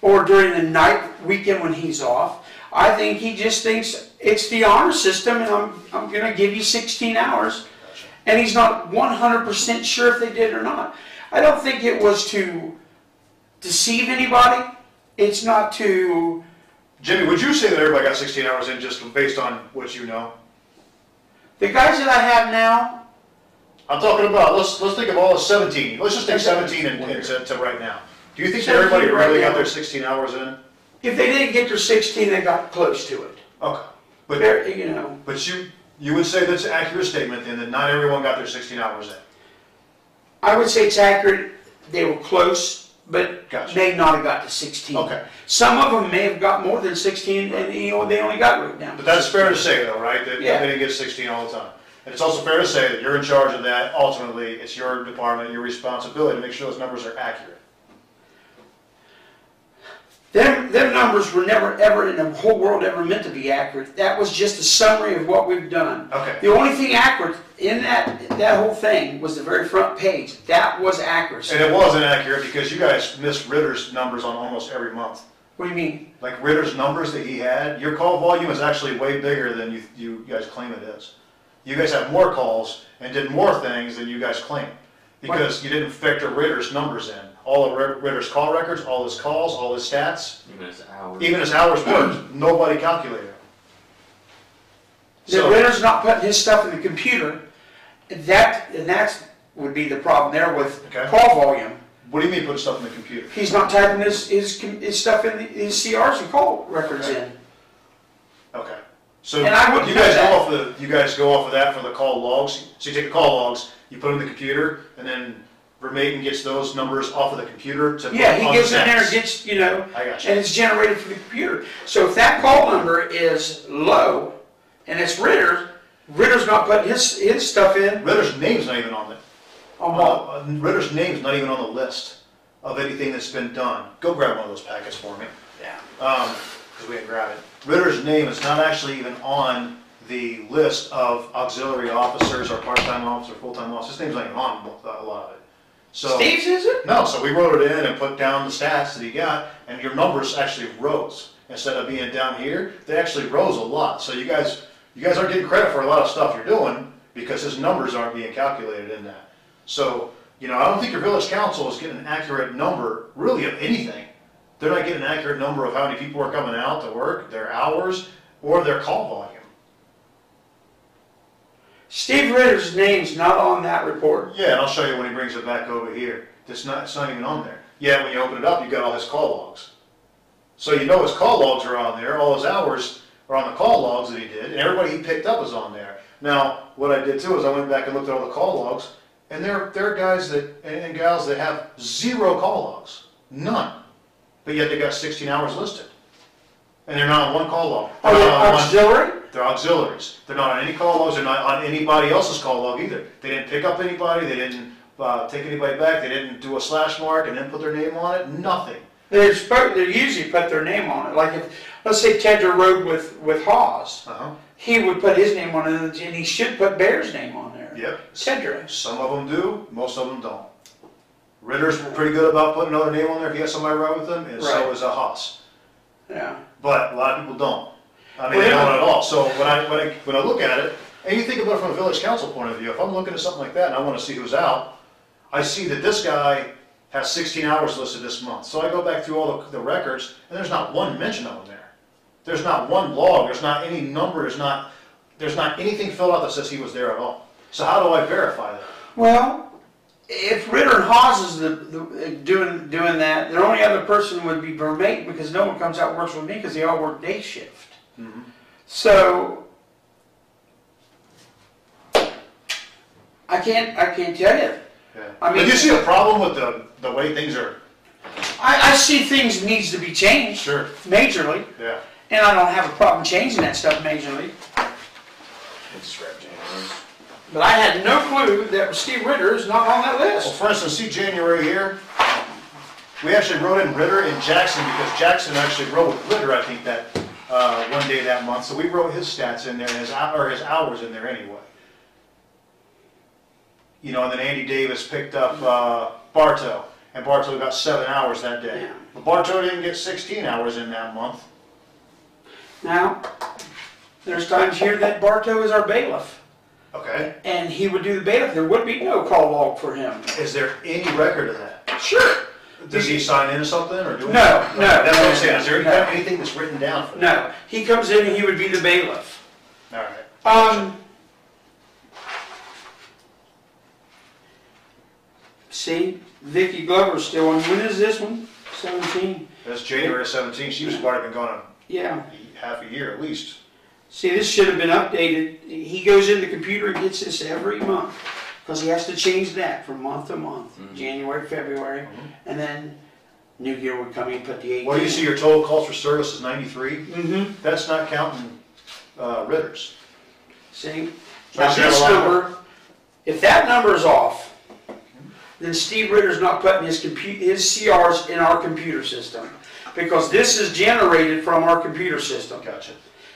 or during the weekend when he's off. I think he just thinks it's the honor system, and I'm going to give you 16 hours. And he's not 100% sure if they did or not. I don't think it was to deceive anybody. It's not to... Jimmy, would you say that everybody got 16 hours in just based on what you know? The guys that I have now... I'm talking about, let's think of all the 17. Let's just take 17 and to right now. Do you think that everybody really got their 16 hours in? If they didn't get their 16, they got close to it. Okay. But, you know... But you would say that's an accurate statement, then, that not everyone got their 16 hours in? I would say it's accurate. They were close, but gotcha. May not have got to 16. Okay. Some of them may have got more than 16, right. And you know, they only got right down. But that's 16. Fair to say, though, right? That yeah. They didn't get 16 all the time. And it's also fair to say that you're in charge of that. Ultimately, it's your department, your responsibility to make sure those numbers are accurate. Their numbers were never, ever, in the whole world, ever meant to be accurate. That was just a summary of what we've done. Okay. The only thing accurate in that whole thing was the very front page. That was accurate. And it wasn't accurate because you guys missed Ritter's numbers on almost every month. What do you mean? Like Ritter's numbers that he had. Your call volume is actually way bigger than you guys claim it is. You guys have more calls and did more things than you guys claim because you didn't factor Ritter's numbers in. All of Ritter's call records, all his calls, all his stats, even his hours worked, nobody calculated it. So Ritter's not putting his stuff in the computer. That would be the problem there with call volume. What do you mean putting stuff in the computer? He's not typing his stuff in his CRs and call records in. So and I would you guys go off of that for the call logs. So you take the call logs, you put them in the computer, and then Vermaiden gets those numbers off of the computer to and it's generated from the computer. So if that call number is low and it's Ritter's not putting his stuff in. Ritter's name's not even on it. On what? Ritter's name's not even on the list of anything that's been done. Go grab one of those packets for me. Yeah. Because we didn't grab it. Ritter's name is not actually even on the list of auxiliary officers or part-time officers or full-time officers. His name's not even on a lot of it. So, Steve's is it? No, so we wrote it in and put down the stats that he got, and your numbers actually rose. Instead of being down here, they actually rose a lot. So you guys aren't getting credit for a lot of stuff you're doing because his numbers aren't being calculated in that. So, you know, I don't think your village council is getting an accurate number, really, of anything. They're not getting an accurate number of how many people are coming out to work, their hours, or their call volume. Steve Ritter's name's not on that report. Yeah, and I'll show you when he brings it back over here. It's not even on there. Yeah, when you open it up, you've got all his call logs. So you know his call logs are on there. All his hours are on the call logs that he did, and everybody he picked up is on there. Now, what I did, too, is I went back and looked at all the call logs, and there are guys and gals that have zero call logs. None. But yet they got 16 hours listed. And they're not on one call log. Are they auxiliary? They're auxiliaries. They're not on any call logs. They're not on anybody else's call log either. They didn't pick up anybody. They didn't take anybody back. They didn't do a slash mark and then put their name on it. Nothing. They usually put their name on it. Like if, let's say Tedra rode with Haas, he would put his name on it, and he should put Bear's name on there. Yep. Tedra. Some of them do. Most of them don't. Ritter's pretty good about putting another name on there if he has somebody ride with them, and so is a Haas. Yeah. But a lot of people don't. I mean, they don't at all. So when I look at it, and you think about it from a village council point of view, if I'm looking at something like that and I want to see who's out, I see that this guy has 16 hours listed this month. So I go back through all the records, and there's not one mention of him there. There's not one log. There's not any number. There's not anything filled out that says he was there at all. So how do I verify that? Well, if Ritter and Haas is doing that, the only other person would be Vermaiden, because no one comes out and works with me because they all work day shift. Mm-hmm. So I can't tell you. Yeah. I mean, do you see a problem with the way things are? I see things needs to be changed. Sure. Majorly. Yeah. And I don't have a problem changing that stuff majorly. But I had no clue that Steve Ritter is not on that list. Well, for instance, see January here. We actually wrote in Ritter and Jackson because Jackson actually wrote with Ritter, I think, that one day that month. So we wrote his stats in there, his hours in there anyway. You know, and then Andy Davis picked up Bartow, and Bartow got 7 hours that day. Yeah. But Bartow didn't get 16 hours in that month. Now, there's times here that Bartow is our bailiff. Okay. And he would do the bailiff. There would be no call log for him. Is there any record of that? Sure. Does he sign into something or do? No. That's what I'm saying. Is there anything that's written down for him? No. He comes in and he would be the bailiff. All right. See, Vicky Glover's still on. When is this one? 17. That's January 17. She was probably been gone. Yeah. Half a year at least. See, this should have been updated. He goes in the computer and gets this every month because he has to change that from month to month, January, February, and then New Year would come in and put the 18. Well, you see your total calls for service is 93. Mm-hmm. That's not counting Ritter's. See, so now this number, if that number is off, then Steve Ritter's not putting his CRs in our computer system because this is generated from our computer system. Gotcha.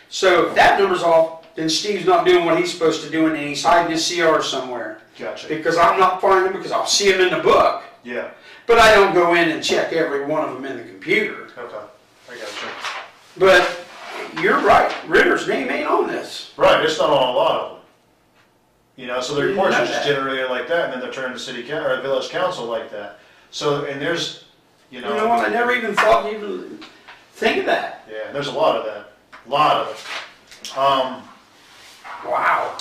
So if that number's off, then Steve's not doing what he's supposed to do, and he's hiding his CR somewhere. Gotcha. Because I'm not finding them because I'll see them in the book. Yeah. But I don't go in and check every one of them in the computer. Okay. I gotcha. But you're right. Ritter's name ain't on this. Right. It's not on a lot of them. You know, so the reports are just generated like that, and then they're turned to city council or village council like that. So, and there's, you know what? I never even thought you'd even think of that. Yeah. There's a lot of that. A lot of it. Wow.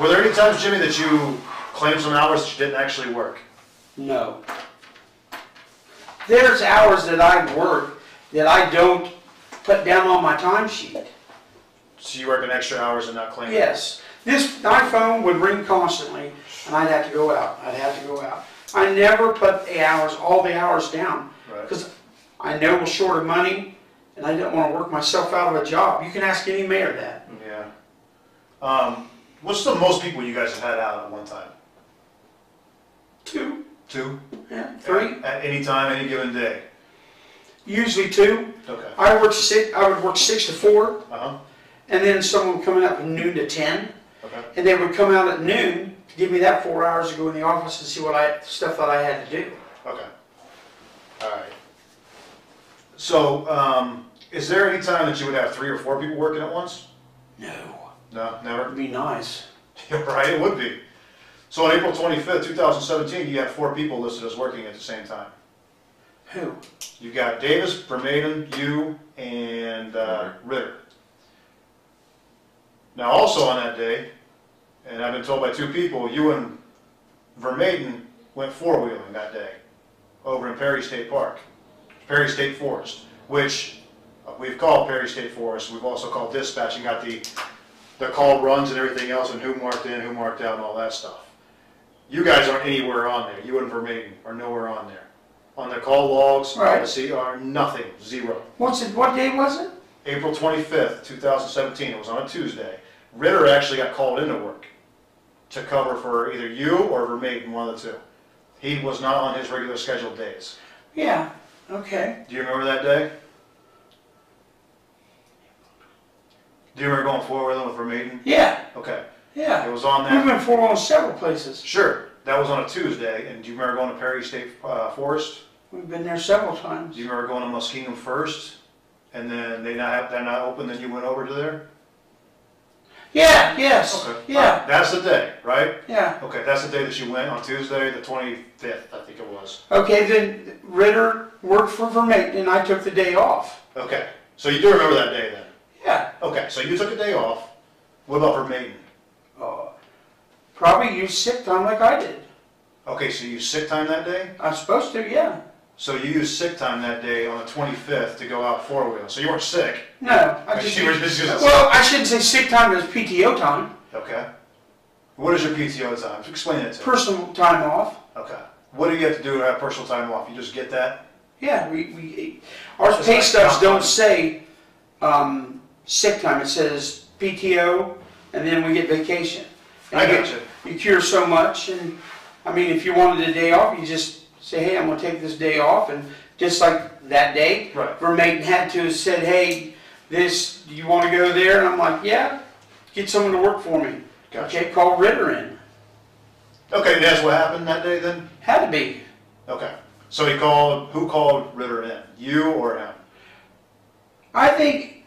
Were there any times, Jimmy, that you claimed some hours that you didn't actually work? No. There's hours that I work that I don't put down on my timesheet. So you working extra hours and not cleaning? Yes. This, my phone would ring constantly, and I'd have to go out. I never put the hours, all the hours down, because I know we're short of money, and I didn't want to work myself out of a job. You can ask any mayor that. Yeah. What's the most people you guys have had out at one time? Two. Two? Yeah, three. At any time, any given day? Usually two. Okay. I would work 6 to 4. Uh-huh. And then someone coming up at noon to 10. Okay. And they would come out at noon to give me that 4 hours to go in the office and see what stuff that I had to do. Okay. All right. So, is there any time that you would have 3 or 4 people working at once? No. No, never? It'd be nice. Right, it would be. So on April 25th, 2017, you have 4 people listed as working at the same time. Who? You've got Davis, Maiden, you, and Ritter. Now also on that day, and I've been told by 2 people, you and Maiden went four-wheeling that day over in Perry State Forest, which we've called Perry State Forest. We've also called dispatch and got the call runs and everything else and who marked in, who marked out, and all that stuff. You guys aren't anywhere on there. You and Maiden are nowhere on there. On the call logs, right. On the CR, nothing, zero. What day was it? April 25th, 2017. It was on a Tuesday. Ritter actually got called into work to cover for either you or Maiden, one of the two. He was not on his regular scheduled days. Yeah, okay. Do you remember that day? Do you remember going four-wheeling with Maiden? Yeah. Okay. Yeah. It was on that. We've been four-wheeling several places. Sure. That was on a Tuesday. And do you remember going to Perry State Forest? We've been there several times. Do you remember going to Muskingum first? And then they're not open, then you went over to there? Yeah, yes. Okay. Yeah. Right. That's the day, right? Yeah. Okay, that's the day that you went on Tuesday, the 25th, I think it was. Okay, then Ritter worked for Maiden and I took the day off. Okay. So you do remember that day then? Yeah. Okay, so you took a day off. What about Maiden? Probably used sick time like I did. Okay, so you used sick time that day? I'm supposed to, yeah. So you used sick time that day on the 25th to go out four-wheel. So you weren't sick. No. I shouldn't say sick time, it was PTO time. Okay. What is your PTO time? Explain it to me. Personal time off. Okay. What do you have to do to have personal time off? You just get that? Yeah. Our pay stubs don't say sick time. It says PTO, and then we get vacation. And I got you. You cure so much, and I mean, if you wanted a day off, you just say, hey, I'm going to take this day off, and just like that day, Maiden had to have said, hey, this, do you want to go there? And I'm like, yeah, get someone to work for me. Gotcha. Okay, call Ritter in. Okay, that's what happened that day then? Had to be. Okay, so he called, who called Ritter in, you or him? I think,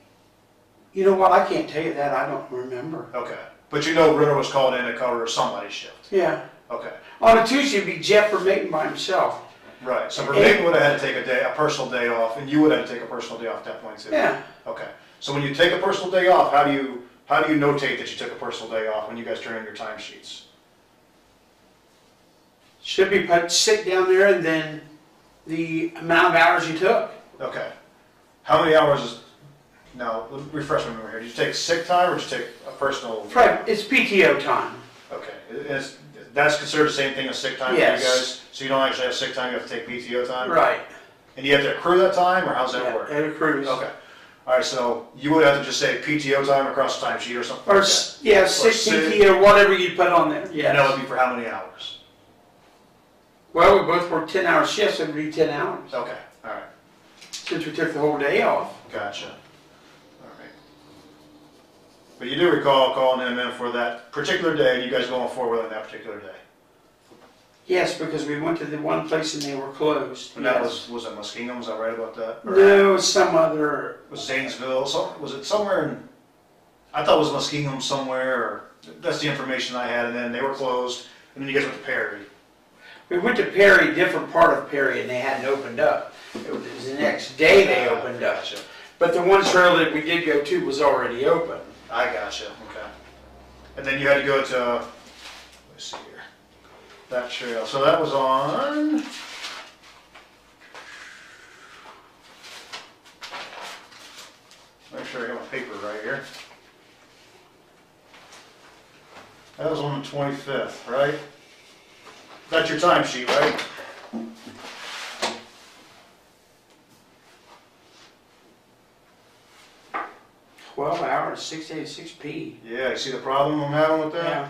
you know what, I can't tell you that, I don't remember. Okay, but you know Ritter was called in to cover somebody's shift. Yeah. Okay. On a Tuesday, it'd be Jeff Maiden by himself. Right. So Maiden would have had to take a personal day off, and you would have to take a personal day off at that point too. Yeah. Okay. So when you take a personal day off, how do you notate that you took a personal day off when you guys turn in your timesheets? Should be put sick down there, and then the amount of hours you took. Okay. How many hours is? Now refresh my memory here. Did you take sick time or did you take a personal? Right. It's PTO time. Okay. That's considered the same thing as sick time for you guys? So you don't actually have sick time, you have to take PTO time? Right. And you have to accrue that time, or how's that work? It accrues. Okay. All right, so you would have to just say PTO time across the timesheet or something like that? Yeah, sick PTO, whatever you put on there. Yeah. And that would be for how many hours? Well, we both work 10-hour shifts, so it would be 10 hours. Okay, all right. Since we took the whole day off. Gotcha. But you do recall calling him in for that particular day, and you guys going four-wheeling that particular day? Yes, because we went to the one place and they were closed. And that was it Muskingum? Was I right about that? Or no, it was some other... It was Zanesville? So, was it somewhere in... I thought it was Muskingum somewhere. Or, that's the information I had, and then they were closed. And then you guys went to Perry. We went to Perry, different part of Perry, and they hadn't opened up. It was the next day they opened up. Gotcha. But the one trail that we did go to was already open. I gotcha, okay. And then you had to go to, let's see here, that trail. So that was on, make sure I got my paper right here. That was on the 25th, right? That's your timesheet, right? $12.686. Yeah, you see the problem I'm having with that? Yeah.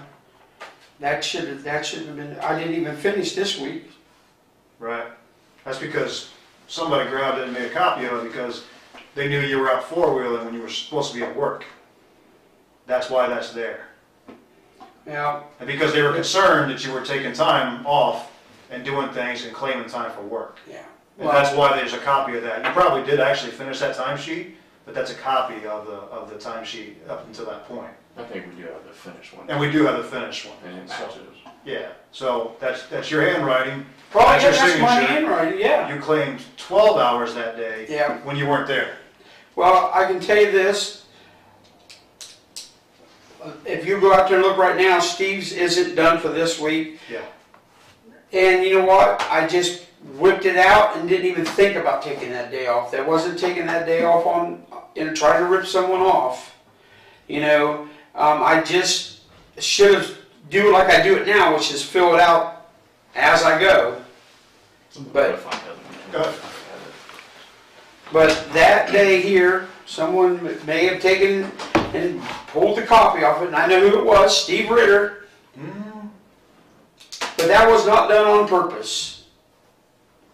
That should have been, I didn't even finish this week. Right. That's because somebody grabbed it and made a copy of it because they knew you were out four-wheeling when you were supposed to be at work. That's why that's there. Yeah. And because they were concerned that you were taking time off and doing things and claiming time for work. Yeah. And well, that's why there's a copy of that. You probably did actually finish that timesheet, but that's a copy of the timesheet up until that point. I think we do have the finished one. And we do have the finished one. And it matches. So, yeah. So that's your handwriting. Probably that's your signature. That's my handwriting, yeah. You claimed 12 hours that day when you weren't there. Well, I can tell you this. If you go out there and look right now, Steve's isn't done for this week. Yeah. And you know what? I just whipped it out and didn't even think about taking that day off. That wasn't taking that day off on, you know, trying to rip someone off. You know, I just should have do like I do it now, which is fill it out as I go. But that day here, someone may have taken and pulled the copy off it, and I know who it was, Steve Ritter. Mm. But that was not done on purpose.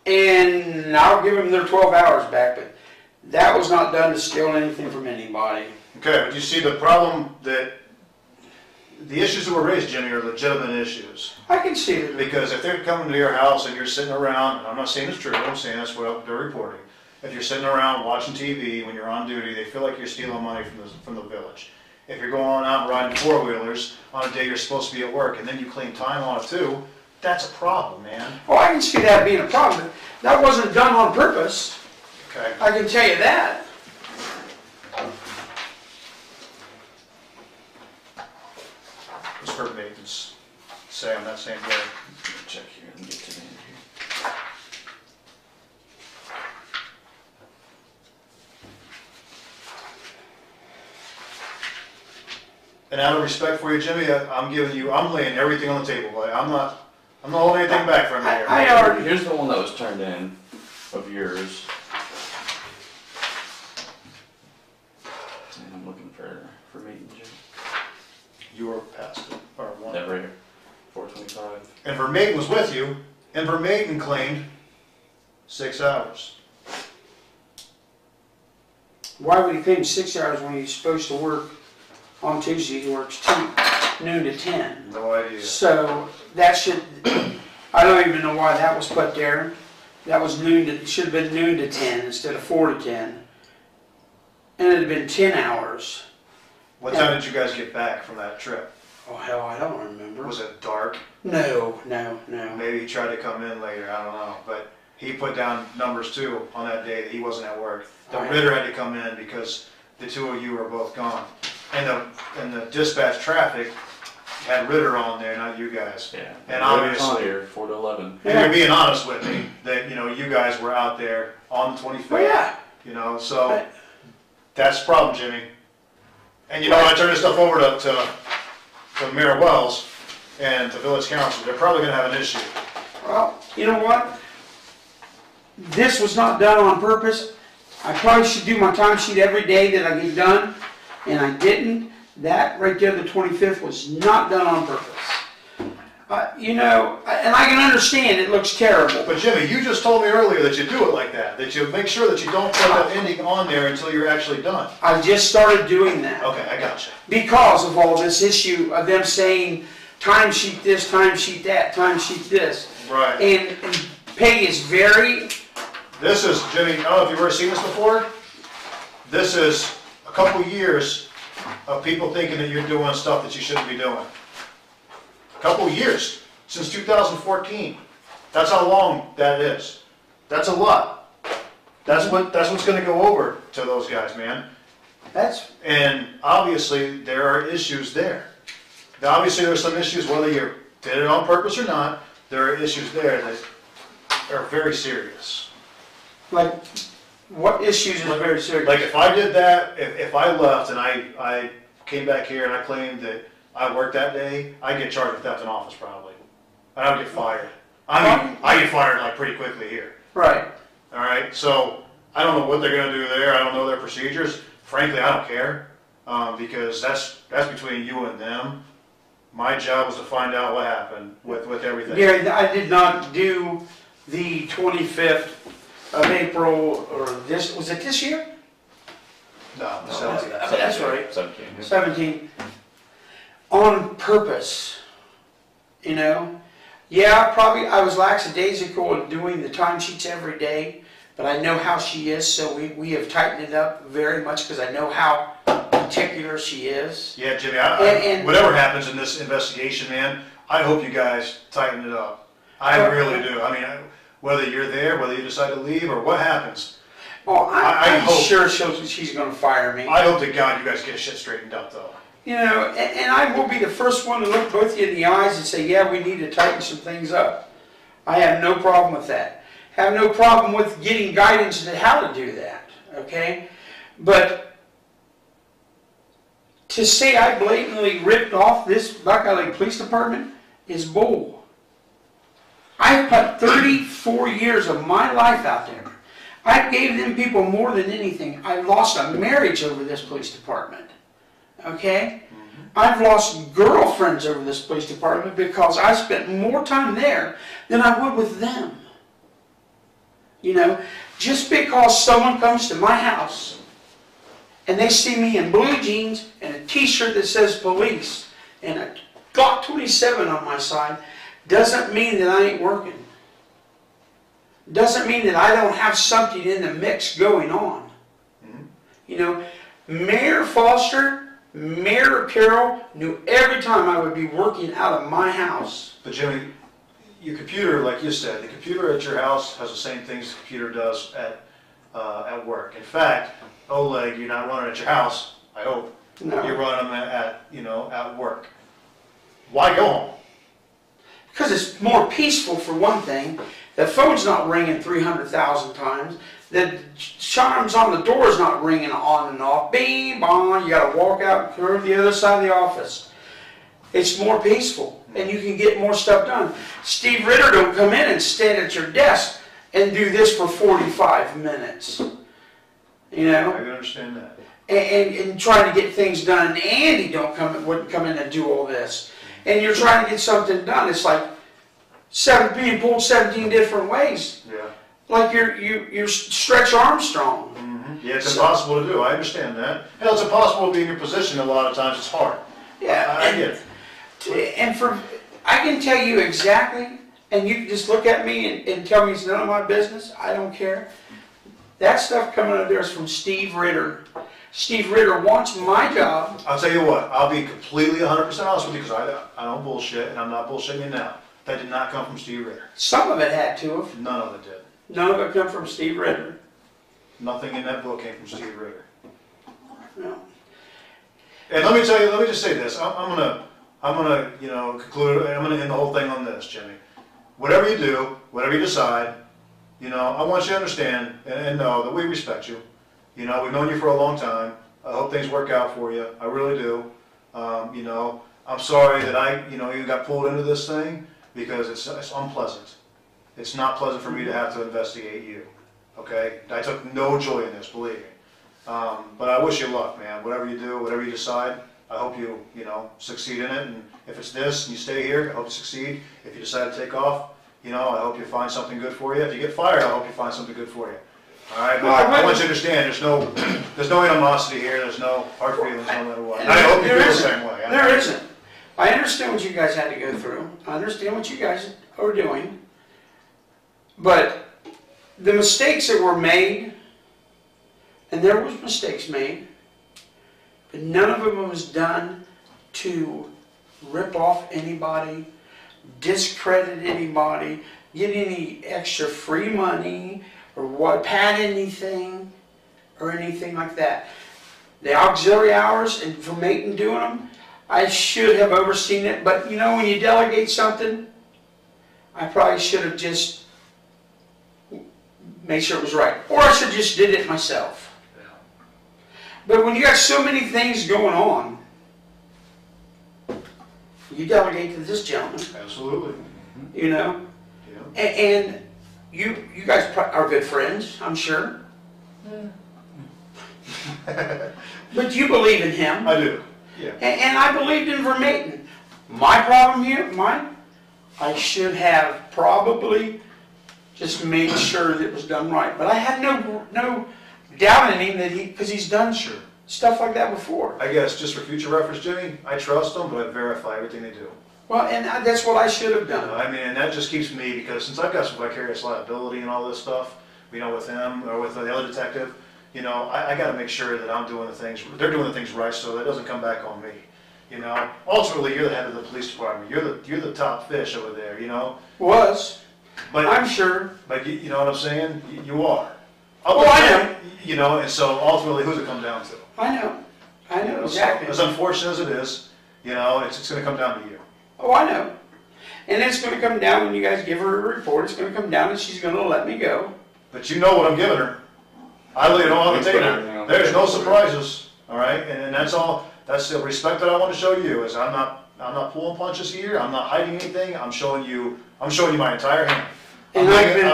And I'll give them their 12 hours back, but that was not done to steal anything from anybody. Okay, but you see the problem that the issues that were raised, Jimmy, are legitimate issues. I can see it. Because if they're coming to your house and you're sitting around, and I'm not saying it's true, I'm saying that's what they're reporting. If you're sitting around watching TV when you're on duty, they feel like you're stealing money from the village. If you're going out riding four-wheelers on a day you're supposed to be at work and then you claim time on it too, that's a problem, man. Well, I can see that being a problem. That wasn't done on purpose. Okay. I can tell you that. Just for maintenance, say on that same day. Let me check here and get to the end here. And out of respect for you, Jimmy, I'm giving you, I'm laying everything on the table. I'm not holding anything back from you. Here's the one that was turned in of yours. And I'm looking for me, Jimmy. You were past it, or one. That right here, 425. And Vermaiden was with you, and Vermaiden claimed 6 hours. Why would he claim 6 hours when he's supposed to work? On Tuesday, he works noon to 10. No idea. So that should, I don't even know why that was put there. That was noon to, should have been noon to 10 instead of 4 to 10. And it would have been 10 hours. What time did you guys get back from that trip? Oh, hell, I don't remember. Was it dark? No, no, no. Maybe he tried to come in later, I don't know. But he put down numbers too on that day that he wasn't at work. The Ritter had to come in because the two of you were both gone. And the dispatch traffic had Ritter on there, not you guys. Yeah. And obviously, here, 4 to 11. And you're being honest with me that you guys were out there on the 25th. Well, yeah. So that's the problem, Jimmy. And I turned this stuff over to Mayor Wells and to Village Council. They're probably going to have an issue. Well, you know what? This was not done on purpose. I probably should do my timesheet every day that I get done. And I didn't. That right there, the 25th, was not done on purpose. And I can understand it looks terrible. But Jimmy, you just told me earlier that you do it like that. That you make sure that you don't put that ending on there until you're actually done. I just started doing that. Okay, I gotcha. Because of all this issue of them saying, timesheet this, timesheet that, timesheet this. Right. And Peggy is very... This is, Jimmy, I don't know if you've ever seen this before. This is... a couple years of people thinking that you're doing stuff that you shouldn't be doing. A couple years, since 2014. That's how long that is. That's a lot. That's what's going to go over to those guys, man. And obviously there are issues there. Now, obviously there's some issues whether you did it on purpose or not. There are issues there that are very serious. Like. What issues are very serious? Like if I did that, if I left and I came back here and I claimed that I work that day, I get charged with theft in office probably, and I would get fired. I mean, I get fired like pretty quickly here. Right. All right. So I don't know what they're going to do there. I don't know their procedures. Frankly, I don't care because that's between you and them. My job was to find out what happened with everything. Gary, I did not do the 25th of April, or this, was it this year? No, no 17. That's right. 17. 17. On purpose, you know? Yeah, probably I was lackadaisical in doing the timesheets every day, but I know how she is, so we have tightened it up very much because I know how particular she is. Yeah, Jimmy, and whatever happens in this investigation, man, I hope you guys tighten it up. I really do. I mean, whether you're there, whether you decide to leave, or what happens. Well, I'm sure she's going to fire me. I hope to God you guys get shit straightened up, though. You know, and I will be the first one to look both of you in the eyes and say, yeah, we need to tighten some things up. I have no problem with that. I have no problem with getting guidance to how to do that, okay? But to say I blatantly ripped off this Buckeye Lake Police Department is bull. I've put 34 years of my life out there. I gave them people more than anything. I lost a marriage over this police department, okay? Mm-hmm. I've lost girlfriends over this police department because I spent more time there than I would with them. You know, just because someone comes to my house and they see me in blue jeans and a t-shirt that says police and a Glock 27 on my side doesn't mean that I ain't working. Doesn't mean that I don't have something in the mix going on. Mm-hmm. You know, Mayor Foster, Mayor Carroll knew every time I would be working out of my house. But Jimmy, your computer, like you said, the computer at your house has the same things the computer does at work. In fact, OHLEG, you're not running at your house, I hope. No. You're running them at work. Why go home? Because it's more peaceful, for one thing. The phone's not ringing 300,000 times. The chimes on the door's not ringing on and off. Bing, bong, you got to walk out through the other side of the office. It's more peaceful, and you can get more stuff done. Steve Ritter don't come in and stand at your desk and do this for 45 minutes. You know? I can understand that. And trying to get things done. And Andy wouldn't come in and do all this. And you're trying to get something done. It's like 7 being pulled 17 different ways. Yeah. Like you're Stretch Armstrong. Mm-hmm. Yeah, it's impossible to do. I understand that. Hell, it's impossible to be in your position a lot of times. It's hard. Yeah. I get it. And I can tell you exactly, and you can just look at me and tell me it's none of my business. I don't care. That stuff coming out of there is from Steve Ritter. Steve Ritter wants my job. I'll tell you what, I'll be completely 100% honest with you because I don't bullshit, and I'm not bullshitting now. That did not come from Steve Ritter. Some of it had to have. None of it did. None of it come from Steve Ritter. Nothing in that book came from Steve Ritter. No. And let me tell you, let me just say this. I'm gonna, you know, conclude. I'm gonna end the whole thing on this, Jimmy. Whatever you do, whatever you decide, you know, I want you to understand and know that we respect you. You know, we've known you for a long time. I hope things work out for you. I really do. You know, I'm sorry that you got pulled into this thing because it's unpleasant. It's not pleasant for me to have to investigate you. Okay? I took no joy in this, believe me. But I wish you luck, man. Whatever you do, whatever you decide, I hope you succeed in it. And if it's this and you stay here, I hope you succeed. If you decide to take off, you know, I hope you find something good for you. If you get fired, I hope you find something good for you. All right, but I want you to understand there's no animosity here, there's no hard feelings, no matter what. I hope you feel the same way. There isn't. I understand what you guys had to go through. I understand what you guys are doing. But the mistakes that were made, and there was mistakes made, but none of them was done to rip off anybody, discredit anybody, get any extra free money, or what, pad anything, or anything like that. The auxiliary hours, and for Maiden doing them, I should have overseen it, but you know, when you delegate something, I probably should have just made sure it was right. Or I should have just did it myself. But when you got so many things going on, You delegate to this gentleman. Absolutely. You know? Yeah. And you guys are good friends, I'm sure. Yeah. But you believe in him. I do. Yeah. And I believed in Vermaten. My problem here, I should have probably just made sure that it was done right. But I had no doubt in him that because he's done stuff like that before. I guess just for future reference, Jimmy, I trust them, but I verify everything they do. Well, and that's what I should have done. I mean, and that just keeps me, because since I've got some vicarious liability and all this stuff, you know, with him or with the other detective, you know, I got to make sure that I'm doing the things, they're doing the things right, so that doesn't come back on me. You know, ultimately, you're the head of the police department. You're the top fish over there. You know, but I'm sure. But you know what I'm saying? You are. Oh, well, I know. You know, and so ultimately, who's it come down to? I know exactly. So, as unfortunate as it is, you know, it's going to come down to you. Oh, I know. And it's going to come down when you guys give her a report. It's going to come down, and she's going to let me go. But you know what I'm giving her. I lay it all on the table. There's no surprises. All right, and that's all. That's the respect that I want to show you. Is I'm not pulling punches here. I'm not hiding anything. I'm showing you my entire hand. I'm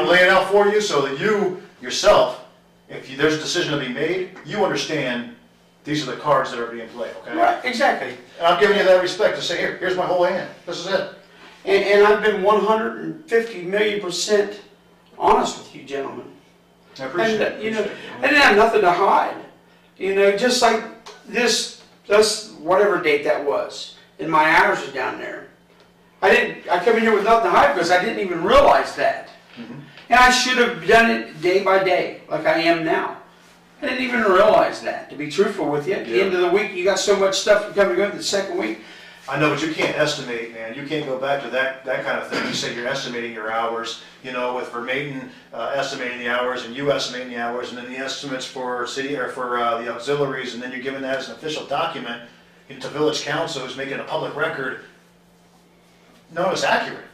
laying out for you so that you yourself, if there's a decision to be made, you understand these are the cards that are being played. Okay. Right. Exactly. And I'm giving you that respect to say, here's my whole hand. This is it. And I've been 150,000,000% honest with you, gentlemen. I appreciate it. You know, I didn't have nothing to hide. You know, just like this. That's whatever date that was, and my hours was down there. I come in here with nothing to hide because I didn't even realize that. Mm-hmm. And I should have done it day by day, like I am now. I didn't even realize that, to be truthful with you. At the end of the week, you got so much stuff to come and go the second week. I know, but you can't estimate, man. You can't go back to that kind of thing. You say you're estimating your hours, you know, with Vermaten estimating the hours, and you estimating the hours, and then the estimates for city or for the auxiliaries, and then you're giving that as an official document to village council, who's making a public record. No, it's accurate.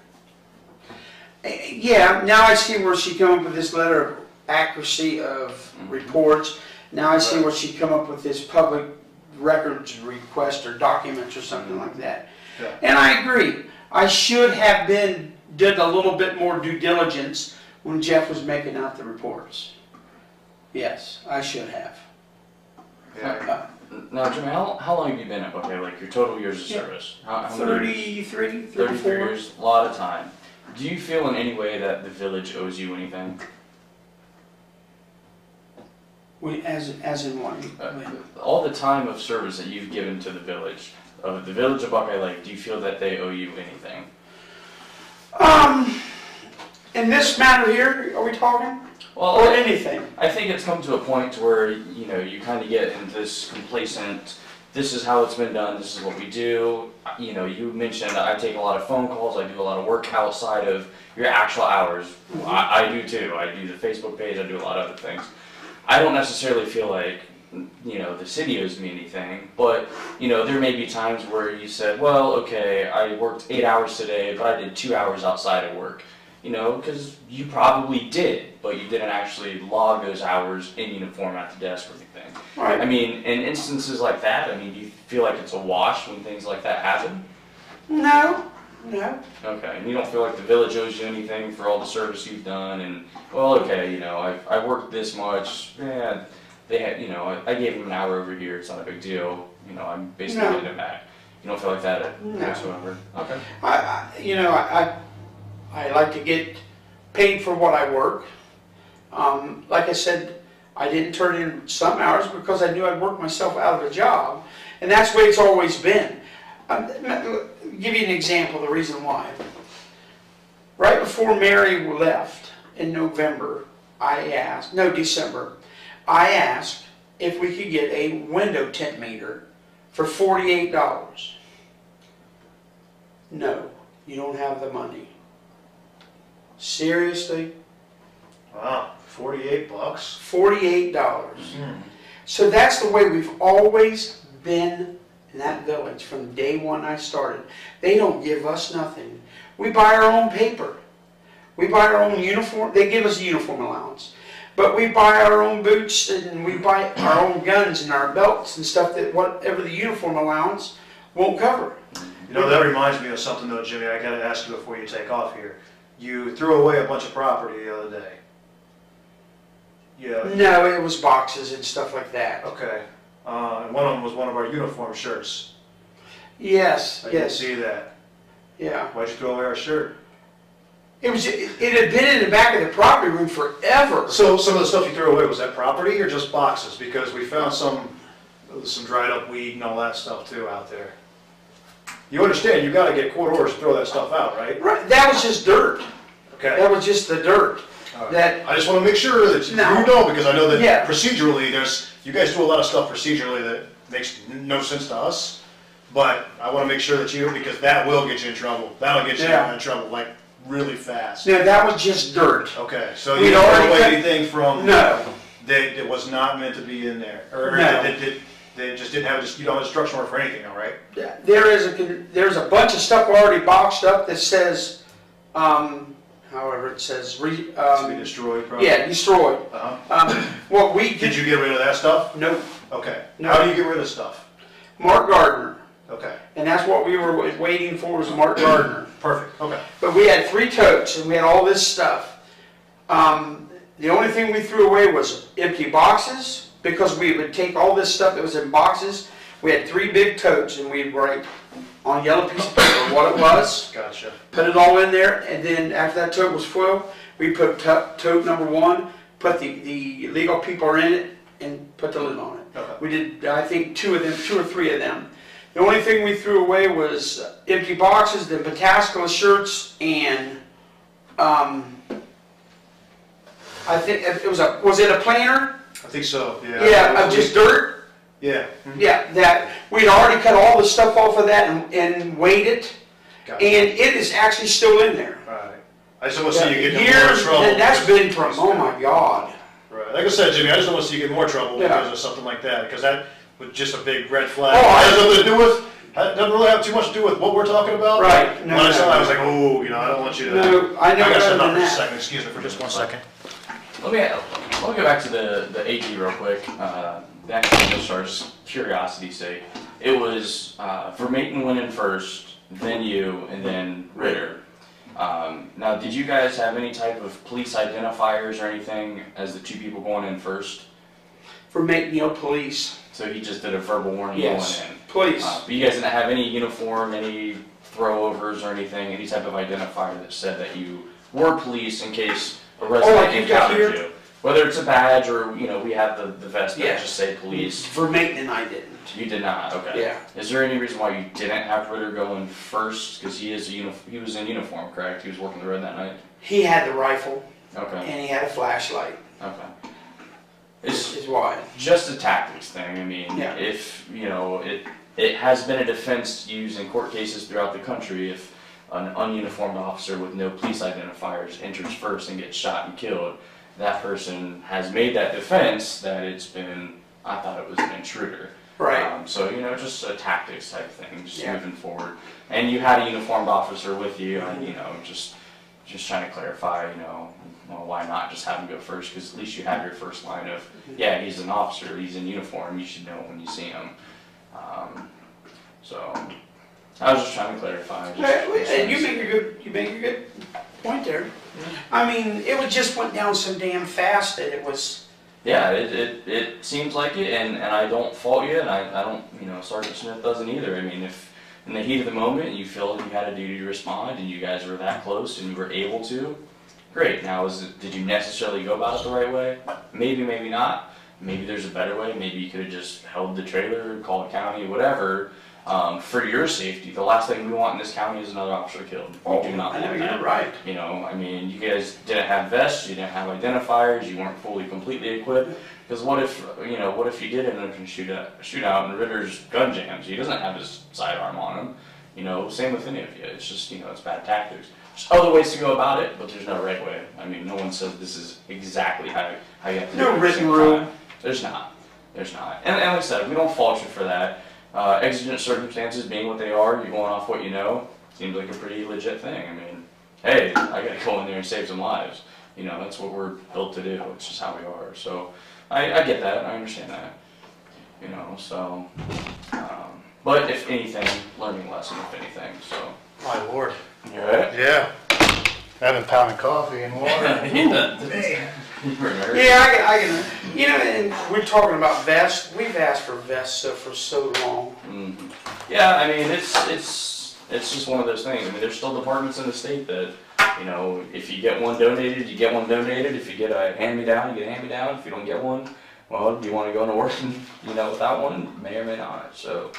Yeah. Now I see where she come up with this letter of accuracy of reports. Now I see where she come up with this public records request or documents or something like that. Yeah. And I agree. I should have did a little bit more due diligence when Jeff was making out the reports. Yes, I should have. Yeah. Now, Jimmy, how long have you been at Buckeye Lake? Your total years of service? How 33, 34 years. A lot of time. Do you feel in any way that the village owes you anything? As in what? All the time of service that you've given to the village of Buckeye Lake, do you feel that they owe you anything? In this matter here, are we talking? Well, or anything? I think it's come to a point where, you know, you kind of get in this complacent, this is how it's been done, this is what we do. You know, you mentioned I take a lot of phone calls, I do a lot of work outside of your actual hours. Mm-hmm. I do too. I do the Facebook page, I do a lot of other things. I don't necessarily feel like, you know, the city owes me anything, but, you know, there may be times where you said, well, okay, I worked 8 hours today, but I did 2 hours outside of work, you know, because you probably did, but you didn't actually log those hours in uniform at the desk or anything. Right. I mean, in instances like that, I mean, do you feel like it's a wash when things like that happen? No. No. Okay, and you don't feel like the village owes you anything for all the service you've done, and, well, okay, you know, I worked this much, yeah, they had, you know, I gave them an hour over here, it's not a big deal, you know, I'm basically getting it back. You don't feel like that whatsoever? No. Okay. You know, I like to get paid for what I work. Like I said, I didn't turn in some hours because I knew I'd work myself out of a job, and that's the way it's always been. Give you an example, the reason why. Right before Mary left in November, December, I asked if we could get a window tint meter for $48. No, you don't have the money. Seriously? Wow, $48? $48. Mm-hmm. So that's the way we've always been in that village from day one I started. They don't give us nothing. We buy our own paper. We buy our own uniform. They give us a uniform allowance. But we buy our own boots and we buy our own guns and our belts and stuff that whatever the uniform allowance won't cover. You know, that reminds me of something though, Jimmy, I gotta ask you before you take off here. You threw away a bunch of property the other day. Yeah. No, it was boxes and stuff like that. Okay. And one of them was one of our uniform shirts. Yes, yes. I didn't see that. Yeah. Why'd you throw away our shirt? It had been in the back of the property room forever. So some of the stuff you threw away, was that property or just boxes? Because we found some dried up weed and all that stuff too out there. You understand, you've got to get court orders to throw that stuff out, right? Right. That was just dirt. Okay. That was just the dirt. Right. That I just want to make sure that you know, because I know that procedurally, you guys do a lot of stuff procedurally that makes no sense to us. But I want to make sure that you, because that will get you in trouble. That'll get you in trouble, like really fast. No, that was just dirt. Okay, so you don't throw away anything from that was not meant to be in there, or they just didn't have. You don't have instruction or for anything, all right? Yeah, there's a bunch of stuff already boxed up that says, however it says, to be destroyed. Probably. Yeah, destroyed. What we did you get rid of that stuff? Nope. Okay. No. How do you get rid of stuff? Mark Gardner. Okay. And that's what we were waiting for, was Mark Gardner. Perfect. Okay. But we had 3 totes and we had all this stuff. The only thing we threw away was empty boxes, because we would take all this stuff that was in boxes. We had 3 big totes and we'd write on a yellow piece of paper what it was. Gotcha. Put it all in there, and then after that tote was full, we put tote number 1, put the legal people in it, and put the lid on it. Okay. We did, I think, 2 or 3 of them. The only thing we threw away was empty boxes, the Pataskala shirts, and I think it was a planter? I think so. Yeah. Yeah, just dirt. Yeah. Mm-hmm. Yeah, that we'd already cut all the stuff off of that and weighed it, and it is actually still in there. Right. I just want to see you get more trouble. And that's been from oh my god. Right. Like I said, Jimmy, I just don't want to see you get more trouble because of something like that, because that. With just a big red flag. Doesn't really have too much to do with what we're talking about. Right. When I saw that, I was like, oh, you know, I don't want you to. No, I know. I got to stop for just a second. Excuse me for just 1 second. Let me go back to the AG real quick. That starts curiosity's sake. It was Vermaten went in first, then you, and then Ritter. Now, did you guys have any type of police identifiers or anything as the 2 people going in first? Vermaten, you know, police. So he just did a verbal warning going in. Please. But you guys didn't have any uniform, any throwovers or anything, any type of identifier that said that you were police in case a resident encountered you. Whether it's a badge or, you know, we have the vest that just say police. Vermaten and I didn't. You did not, okay. Yeah. Is there any reason why you didn't have Ritter go in first? Because he was in uniform, correct? He was working the road that night? He had the rifle. Okay. And he had a flashlight. Okay. It's why. Just a tactics thing. I mean, if, you know, it has been a defense used in court cases throughout the country if an ununiformed officer with no police identifiers enters first and gets shot and killed, that person has made that defense that it's been, I thought it was an intruder. Right. So, you know, just a tactics type thing, just moving forward. And you had a uniformed officer with you, and, you know, just trying to clarify, you know, well, why not just have him go first? Because at least you have your first line of, yeah, he's an officer, he's in uniform, you should know when you see him. So I was just trying to clarify. And you make a good point there. Yeah. I mean, it just went down so damn fast that it was. Yeah, it seems like it, and I don't fault you, and I don't, you know, Sergeant Smith doesn't either. I mean, if in the heat of the moment you feel you had a duty to respond, and you guys were that close, and you were able to. Great. Now, did you necessarily go about it the right way? Maybe, maybe not. Maybe there's a better way. Maybe you could have just held the trailer, called county, whatever, for your safety. The last thing we want in this county is another officer killed. We do not want that. Right. You know, I mean, you guys didn't have vests, you didn't have identifiers, you weren't completely equipped. Because what if you did end up in a shootout and Ritter's gun jams? He doesn't have his sidearm on him. You know, same with any of you. It's just, you know, it's bad tactics. There's other ways to go about it, but there's no right way. I mean, no one says this is exactly how you have to do it. No written rule. There's not. There's not. And like I said, we don't fault you for that. Exigent circumstances being what they are, you're going off what you know, seems like a pretty legit thing. I mean, hey, I got to go in there and save some lives. You know, that's what we're built to do. It's just how we are. So I get that. I understand that. You know, so But if anything, learning lesson, if anything, so. My lord. You all right? Yeah. I've been pounding coffee and water. Man. Yeah, I can. You know, and we're talking about vests. We've asked for vests for so long. Mm-hmm. Yeah, I mean, it's just one of those things. I mean, there's still departments in the state that, you know, if you get one donated, you get one donated. If you get a hand-me-down, you get a hand-me-down. If you don't get one, well, you want to go into work and, you know, without one, may or may not. So,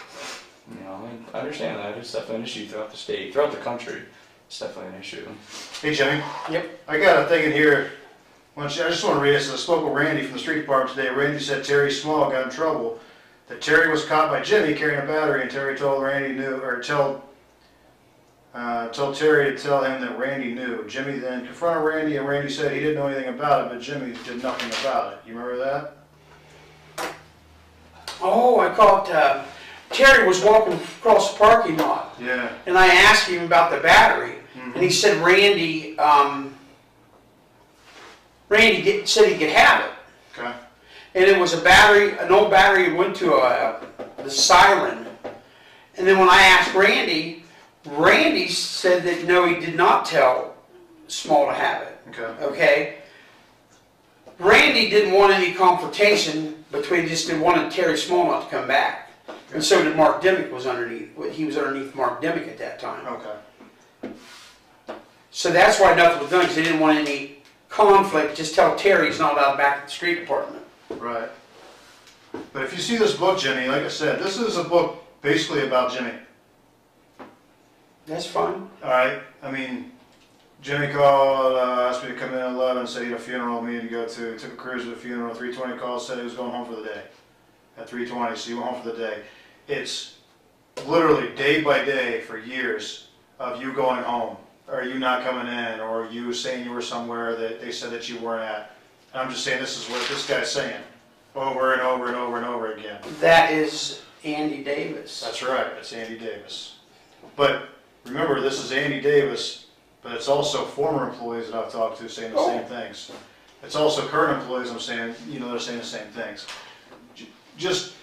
you know, I mean, I understand that. It's definitely an issue throughout the state, throughout the country. It's definitely an issue. Hey, Jimmy. Yep. I got a thing in here. I just want to read this. I spoke with Randy from the street department today. Randy said Terry Small got in trouble. That Terry was caught by Jimmy carrying a battery, and Terry told Randy knew, or told Terry to tell him that Randy knew. Jimmy then confronted Randy, and Randy said he didn't know anything about it, but Jimmy did nothing about it. You remember that? Oh, I caught. Terry was walking across the parking lot. Yeah. And I asked him about the battery, and he said Randy. Randy said he could have it. Okay. And it was a battery, an old battery went to the siren. And then when I asked Randy, Randy said that no, he did not tell Small to have it. Okay. Okay. Randy didn't want any confrontation between, just didn't want Terry Small not to come back. Okay. And so did Mark Dimmick was underneath, he was underneath Mark Dimmick at that time. Okay. So that's why nothing was done, because they didn't want any conflict, just tell Terry he's not allowed back at the street department. Right. But if you see this book, Jimmy, like I said, this is a book basically about Jimmy. That's fine. All right. I mean, Jimmy called, asked me to come in at 11, said he had a funeral meeting to go to, took a cruise to the funeral, 3:20 called, said he was going home for the day. At 3:20, so he went home for the day. It's literally day by day for years of you going home. Or you not coming in, or you saying you were somewhere that they said that you weren't at. And I'm just saying this is what this guy's saying over and over and over and over again. That is Andy Davis. That's right, it's Andy Davis. But remember, this is Andy Davis, but it's also former employees that I've talked to saying the same things. It's also current employees I'm saying, you know, they're saying the same things. Just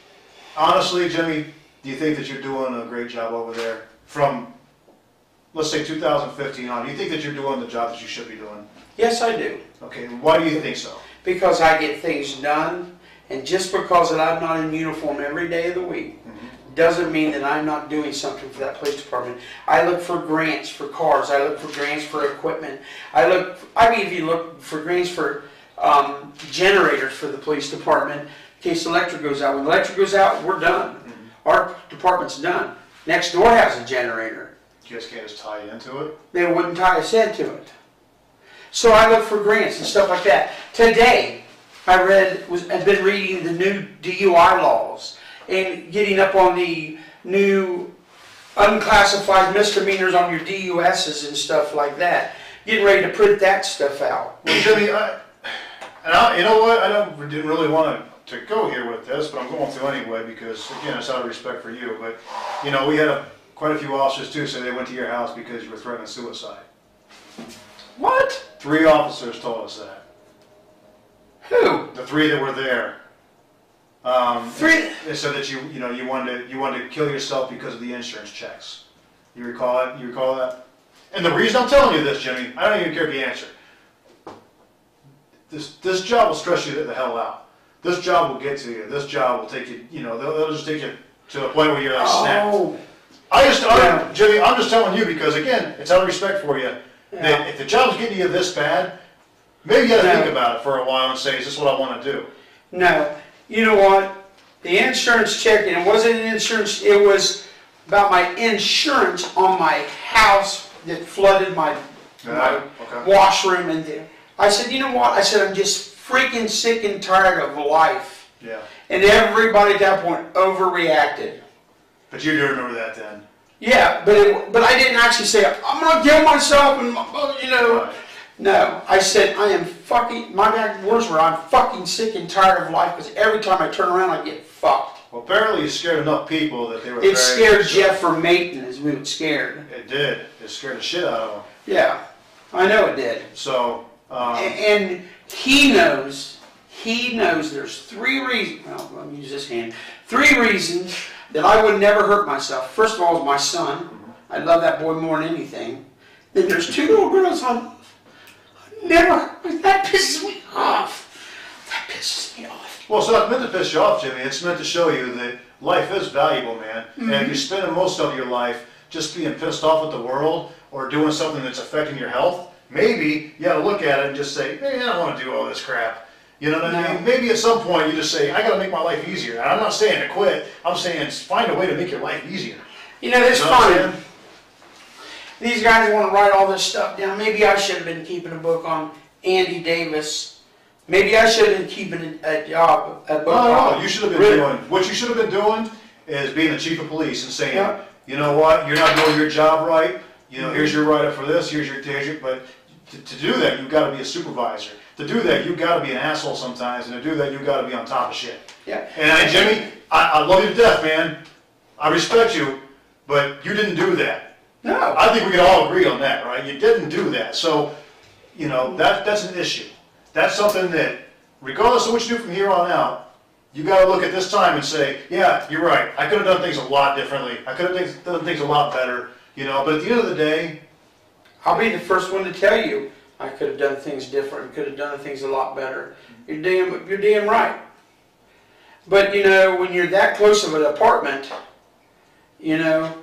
honestly, Jimmy, do you think that you're doing a great job over there from, let's say 2015 on, do you think that you're doing the job that you should be doing? Yes, I do. Okay, why do you think so? Because I get things done, and just because that I'm not in uniform every day of the week doesn't mean that I'm not doing something for that police department. I look for grants for cars, I look for grants for equipment, I mean, if you look for grants for generators for the police department, in case the electric goes out. When the electric goes out, we're done. Our department's done. Next door has a generator. You guys can't just tie into it? They wouldn't tie us into it. So I look for grants and stuff like that. Today, I read, I've been reading the new DUI laws and getting up on the new unclassified misdemeanors on your DUSs and stuff like that. Getting ready to print that stuff out. Well, Jimmy, you know what? I didn't really want to go here with this, but I'm going to anyway because, again, it's out of respect for you. But, you know, we had a quite a few officers too, so they went to your house because you were threatening suicide. What? 3 officers told us that. Who? The 3 that were there. 3. They said that you wanted to kill yourself because of the insurance checks. You recall that? You recall that? And the reason I'm telling you this, Jimmy, I don't even care if you answer. This job will stress you the hell out. This job will get to you. This job will take you. You know, they'll just take you to a point where you're like snapped. Jimmy, I'm just telling you because, again, it's out of respect for you. Yeah. That if the job's getting you this bad, maybe you got to think about it for a while and say, is this what I want to do? No. You know what? The insurance check, and it wasn't an insurance, it was about my insurance on my house that flooded my washroom. And I said, you know what? I said, I'm just freaking sick and tired of life. Yeah. And everybody at that point overreacted. But you do remember that then. Yeah, but I didn't actually say, I'm going to kill myself and, you know. Right. No, I said, I am fucking, my back words were, I'm fucking sick and tired of life because every time I turn around I get fucked. Well, apparently you scared enough people that they were. It scared Jeffrey Maiden as we were scared. It did. It scared the shit out of him. Yeah, I know it did. So. And he knows there's 3 reasons, well, let me use this hand, 3 reasons that I would never hurt myself. First of all, is my son. I love that boy more than anything. Then there's two little girls on. Never. That pisses me off. That pisses me off. Well, it's not meant to piss you off, Jimmy. It's meant to show you that life is valuable, man. Mm-hmm. And if you're spending most of your life just being pissed off at the world or doing something that's affecting your health, maybe you gotta look at it and just say, hey, I don't want to do all this crap. You know what I mean? Maybe at some point you just say, I gotta make my life easier. And I'm not saying to quit. I'm saying find a way to make your life easier. You know, it's funny. These guys want to write all this stuff down. Maybe I should have been keeping a book on Andy Davis. Maybe I should have been keeping a book on... No, you should have been doing... What you should have been doing is being the chief of police and saying, you know what, you're not doing your job right. You know, here's your write-up for this, here's your... But to do that, you've got to be a supervisor. To do that, you've got to be an asshole sometimes. And to do that, you've got to be on top of shit. Yeah. And Jimmy, I love you to death, man. I respect you, but you didn't do that. No. I think we can all agree on that, right? You didn't do that. So, you know, that's an issue. That's something that, regardless of what you do from here on out, you got to look at this time and say, yeah, you're right. I could have done things a lot differently. I could have done things a lot better, you know. But at the end of the day... I'll be the first one to tell you I could have done things different. Could have done things a lot better. You're damn right. But, you know, when you're that close of an apartment, you know...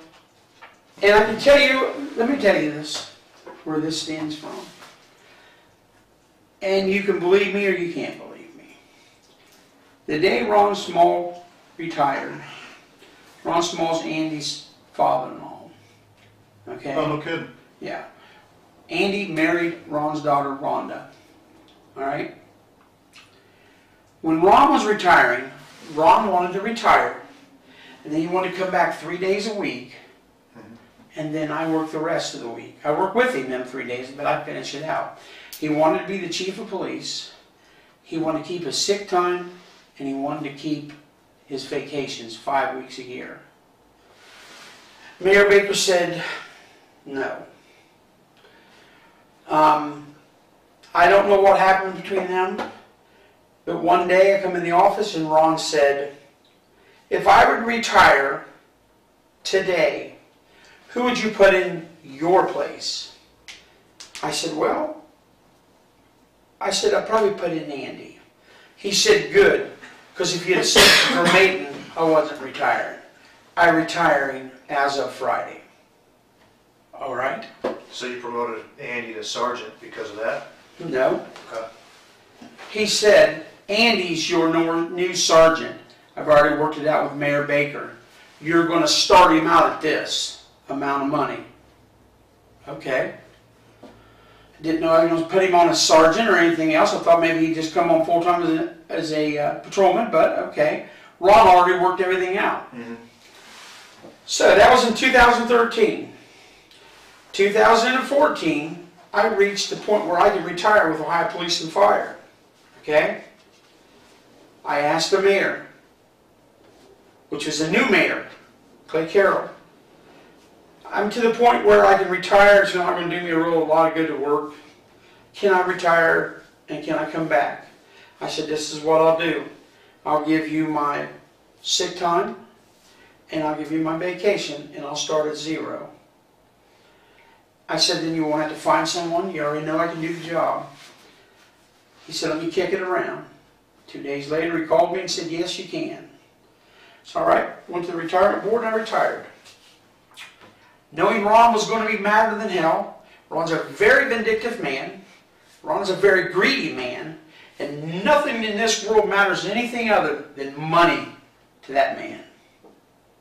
And I can tell you, let me tell you this, where this stands from. And you can believe me or you can't believe me. The day Ron Small retired, Ron Small's Andy's father-in-law. Okay? Oh, no kidding. Yeah. Andy married Ron's daughter, Rhonda. All right? When Ron was retiring, Ron wanted to retire. And then he wanted to come back 3 days a week. And then I work the rest of the week. I work with him them 3 days, but I finish it out. He wanted to be the chief of police. He wanted to keep his sick time, and he wanted to keep his vacations 5 weeks a year. Mayor Baker said, no. I don't know what happened between them, but one day I come in the office and Ron said, if I would retire today, who would you put in your place? I said, well, I'd probably put in Andy. He said, good, because if you had said for Maiden, I wasn't retired. I'm retiring as of Friday. All right? So you promoted Andy to sergeant because of that? No. Okay. He said, Andy's your new sergeant. I've already worked it out with Mayor Baker. You're going to start him out at this amount of money. Okay. Didn't know I was going to put him on as sergeant or anything else. I thought maybe he'd just come on full time as a patrolman, but okay. Ron already worked everything out. Mm-hmm. So that was in 2013. 2014, I reached the point where I could retire with Ohio Police and Fire. Okay. I asked the mayor, which was a new mayor, Clay Carroll. I'm to the point where I can retire. It's not going to do me a lot of good to work. Can I retire and can I come back? I said, this is what I'll do. I'll give you my sick time and I'll give you my vacation and I'll start at zero. I said, then you won't have to find someone. You already know I can do the job. He said, let me kick it around. 2 days later, he called me and said, yes, you can. It's all right. Went to the retirement board and I retired. Knowing Ron was going to be madder than hell. Ron's a very vindictive man. Ron's a very greedy man. And nothing in this world matters anything other than money to that man.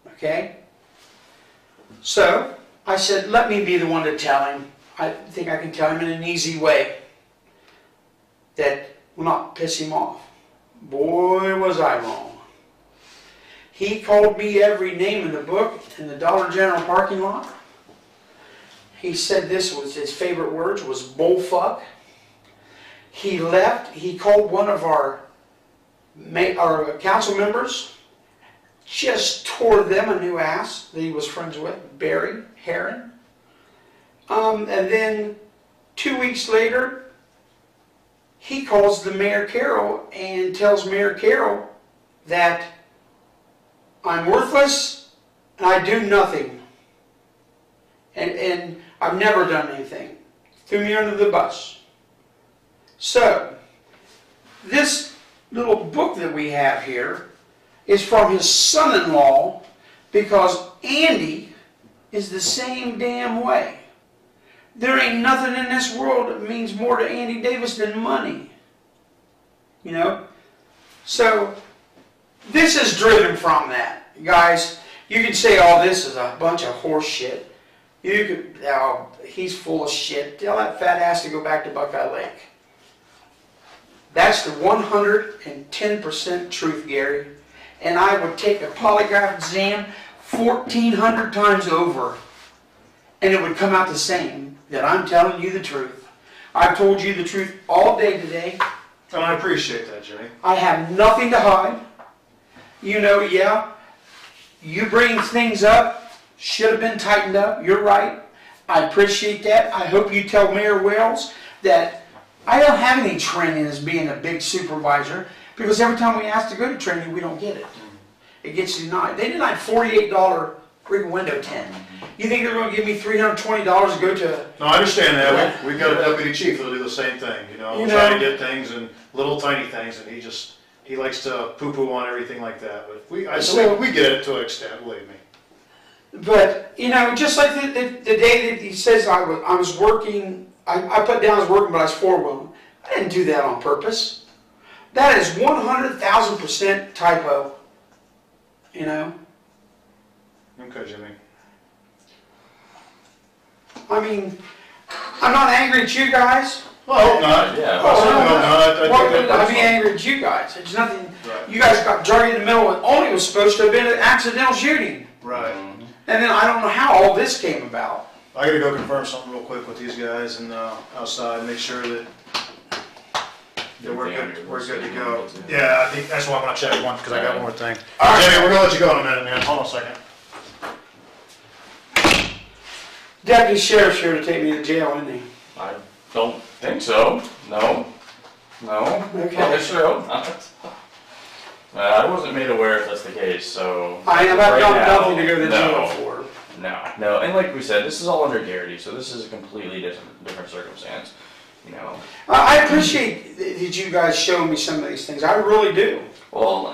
Okay? So, I said, let me be the one to tell him. I think I can tell him in an easy way that will not piss him off. Boy, was I wrong. He called me every name in the book in the Dollar General parking lot. He said this was his favorite words, was bullfuck. He left. He called one of our council members, just tore them a new ass that he was friends with, Barry Karen. And then 2 weeks later, he calls the Mayor Carroll and tells Mayor Carroll that I'm worthless and I do nothing. And I've never done anything. Threw me under the bus. So, this little book that we have here is from his son-in-law, because Andy is the same damn way. There ain't nothing in this world that means more to Andy Davis than money. You know? So, this is driven from that. Guys, you can say all this is a bunch of horse shit. You could, oh, he's full of shit. Tell that fat ass to go back to Buckeye Lake. That's the 110% truth, Gary. And I would take a polygraph exam 1,400 times over, and it would come out the same, that I'm telling you the truth. I've told you the truth all day today. And I appreciate that, Jimmy. I have nothing to hide. You know, yeah, you bring things up. Should have been tightened up. You're right. I appreciate that. I hope you tell Mayor Wells that I don't have any training as being a big supervisor, because every time we ask to go to training, we don't get it. It gets denied. They denied $48 freaking window tent. You think they're going to give me $320 to go to? No, I understand that. We've got a deputy chief that'll do the same thing. You know, try to get things and little tiny things, and he likes to poo-poo on everything like that. But we get it to an extent, believe me. But, you know, just like the day that he says I was working, I put down I was working, but I was forewoman. I didn't do that on purpose. That is 100,000% typo, you know. Okay, Jimmy. I mean, I'm not angry at you guys. Well, I hope not. Yeah. I'd be angry at you guys. It's nothing. Right. You guys got dragged in the middle when only was supposed to have been an accidental shooting. Right. And then I don't know how all this came about. I gotta go confirm something real quick with these guys and outside, make sure that we're good to go. Yeah, I think that's why I want to check one, because I got one more thing. All right, Jimmy, we're gonna let you go in a minute, man. Hold on a second. Deputy Sheriff's here to take me to jail, isn't he? I don't think so. No. No. Okay. I sure hope not. I wasn't made aware if that's the case, so... I've done nothing to go to jail for. No, no, and like we said, this is all under Garrity, so this is a completely different circumstance, you know. I appreciate that you guys show me some of these things, I really do. Well,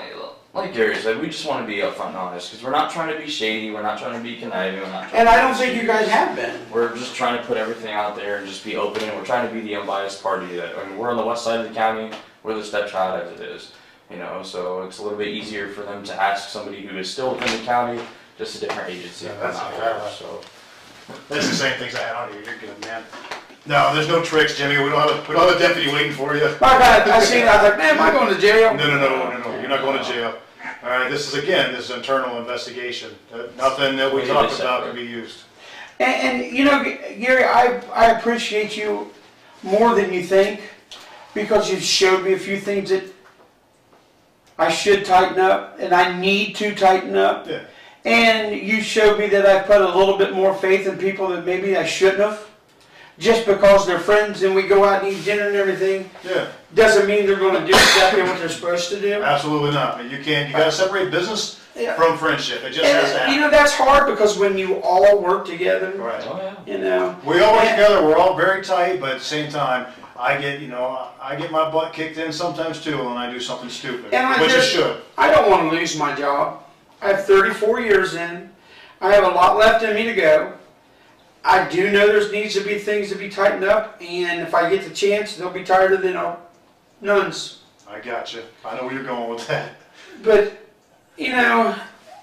like Gary said, we just want to be upfront and honest, because we're not trying to be shady, we're not trying to be conniving, we're not trying to be I don't think you guys have been. We're just trying to put everything out there and just be open, and we're trying to be the unbiased party that, I mean, we're on the west side of the county, we're the stepchild as it is. You know, so it's a little bit easier for them to ask somebody who is still within the county, just a different agency. Yeah, that's not fair, so. That's the same things I had on you. You're good, man. No, there's no tricks, Jimmy. We don't have a deputy waiting for you. I seen it. I was like, man, am I going to jail? No. You're not going to jail. All right. This is again this internal investigation. Nothing that we talked about can be used. And you know, Gary, I appreciate you more than you think, because you've showed me a few things that I should tighten up, and I need to tighten up. Yeah. And you showed me that I put a little bit more faith in people that maybe I shouldn't have, just because they're friends and we go out and eat dinner and everything. Yeah. Doesn't mean they're going to do exactly what they're supposed to do. Absolutely not. But you can't. You got to separate business from friendship. It just has to happen. You know, that's hard because when you all work together, right? You know, we all work together. We're all very tight, but at the same time. I get my butt kicked in sometimes too when I do something stupid, which I should. I don't want to lose my job. I have 34 years in. I have a lot left in me to go. I do know there needs to be things to be tightened up, and if I get the chance, they'll be tighter than nuns. I got you. I know where you're going with that. But, you know,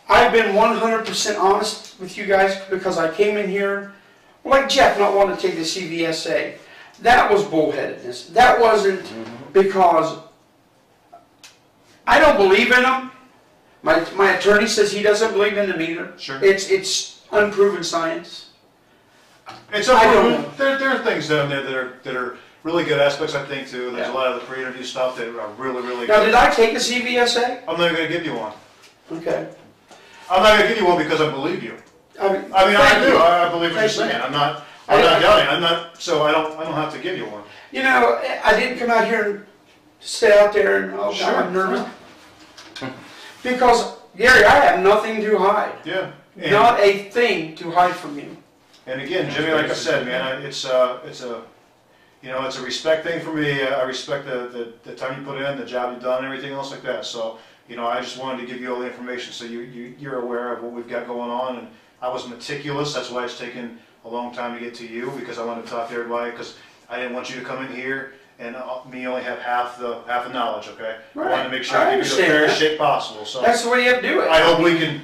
I've been 100% honest with you guys because I came in here, like Jeff, not wanting to take the CVSA. That was bullheadedness. That wasn't because I don't believe in them. My attorney says he doesn't believe in them either. Sure. It's unproven science. It's unproven. There are things down there that are really good aspects, I think, too. There's a lot of the pre-interview stuff that are really, really good. Now, did I take a CVSA? I'm not going to give you one. Okay. I'm not going to give you one because I believe you. I mean I do. I believe what you're saying. I don't have to give you one. You know, I didn't come out here and sit out there and, oh, sure. I'm nervous. Because Gary, I have nothing to hide. Yeah. And not a thing to hide from you. And again, Jimmy, like I said, man, it's a respect thing for me. I respect the time you put in, the job you've done, and everything else like that. So, you know, I just wanted to give you all the information so you're aware of what we've got going on. And I was meticulous. That's why it's taken a long time to get to you, because I wanted to talk to everybody, because I didn't want you to come in here and me only have half the knowledge. Okay, right. I wanted to make sure I give you the fairest shake possible. So that's the way you have to do it. I hope we can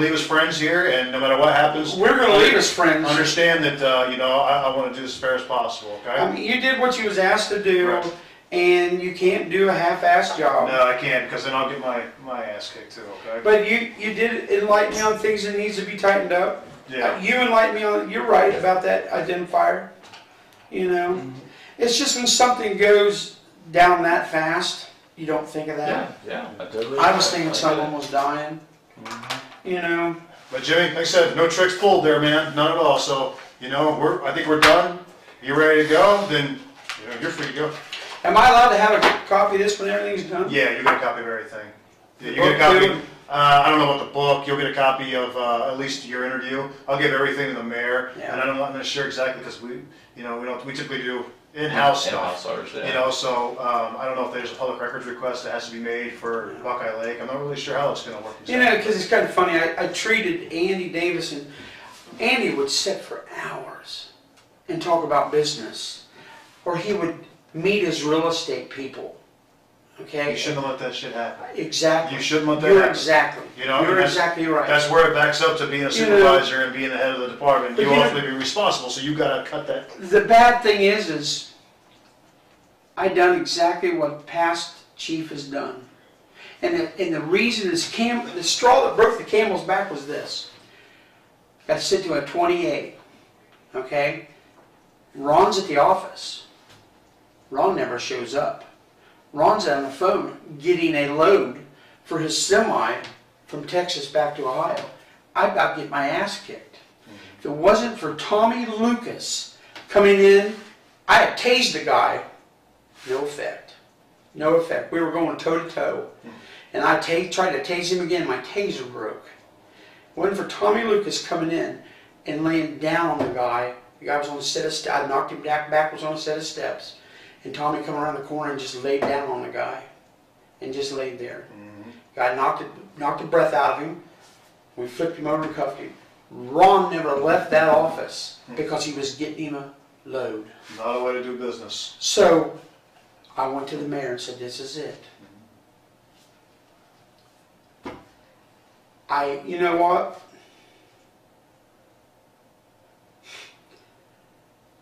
leave as friends here, and no matter what happens, we're going to leave as friends. Understand that you know, I want to do this as fair as possible. Okay, I mean, you did what you was asked to do, right. And you can't do a half-assed job. No, I can't, because then I'll get my ass kicked too. Okay, but you did enlighten me on things that needs to be tightened up. Yeah, you enlightened me on. You're right about that identifier. You know. Mm-hmm. It's just when something goes down that fast, you don't think of that. Yeah, yeah. I was thinking someone was dying, you know. But Jimmy, like I said, no tricks pulled there, man. None at all. So, you know, I think we're done. You ready to go? Then, you know, you're free to go. Am I allowed to have a copy of this when everything's done? Yeah, you're going to copy of everything. Yeah, you're going to copy. I don't know about the book. You'll get a copy of at least your interview. I'll give everything to the mayor, yeah. And I'm not sure exactly, because we typically do in-house stuff, yeah. You know, so I don't know if there's a public records request that has to be made for Buckeye Lake. I'm not really sure how it's going to work exactly. You know, because it's kind of funny. I treated Andy Davis, and Andy would sit for hours and talk about business, or he would meet his real estate people. Okay. You shouldn't let that shit happen. Exactly. You shouldn't let that happen. Exactly. You know, you're exactly right. That's where it backs up to being a supervisor, you know, and being the head of the department. You ultimately be responsible, so you got to cut that. The bad thing is I done exactly what past chief has done, and the reason is the straw that broke the camel's back was this. Got to sit to a 28. Okay. Ron's at the office. Ron never shows up. Ron's on the phone getting a load for his semi from Texas back to Ohio. I about to get my ass kicked. Mm-hmm. If it wasn't for Tommy Lucas coming in, I had tased the guy. No effect. No effect. We were going toe-to-toe. Mm-hmm. And I tried to tase him again. My taser broke. It wasn't for Tommy Lucas coming in and laying down on the guy. The guy was on a set of steps. I knocked him backwards on a set of steps. And Tommy come around the corner and just laid down on the guy, and just laid there. Mm-hmm. Guy knocked the breath out of him. We flipped him over and cuffed him. Ron never left that office because he was getting him a load. Not a way to do business. So I went to the mayor and said, "This is it." Mm-hmm. You know what?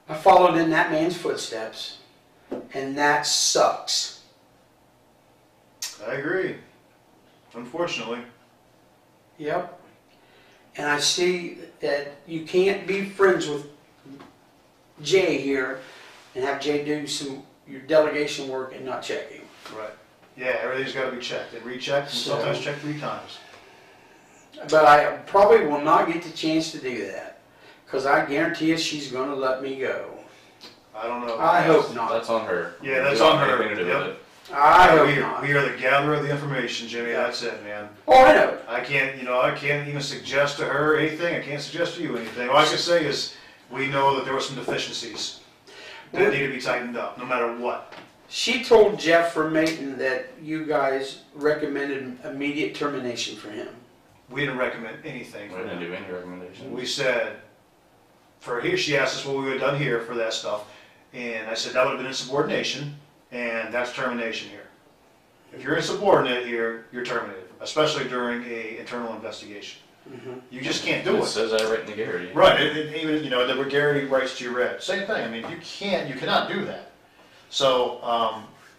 I followed in that man's footsteps. And that sucks. I agree. Unfortunately. Yep. And I see that you can't be friends with Jay here and have Jay do your delegation work and not check him. Right. Yeah, everything's got to be checked and rechecked, and sometimes checked 3 times. But I probably will not get the chance to do that, because I guarantee you she's going to let me go. I don't know. I hope not. That's on her. Yeah, that's on her. Yep. I hope not. We are the gatherer of the information, Jimmy. That's it, man. Oh, I know. I can't even suggest to her anything. I can't suggest to you anything. All I can say is we know that there were some deficiencies that need to be tightened up, no matter what. She told Jeffrey Maiden that you guys recommended immediate termination for him. We didn't recommend anything. We didn't do any recommendation. We said for here. She asked us what we would have done here for that stuff. And I said, that would have been insubordination, and that's termination here. If you're insubordinate here, you're terminated, especially during an internal investigation. Mm-hmm. You just can't do it. It says that right in the Garrity. Right. Even, you know, the Garrity writes to your red. Same thing. I mean, you cannot do that. So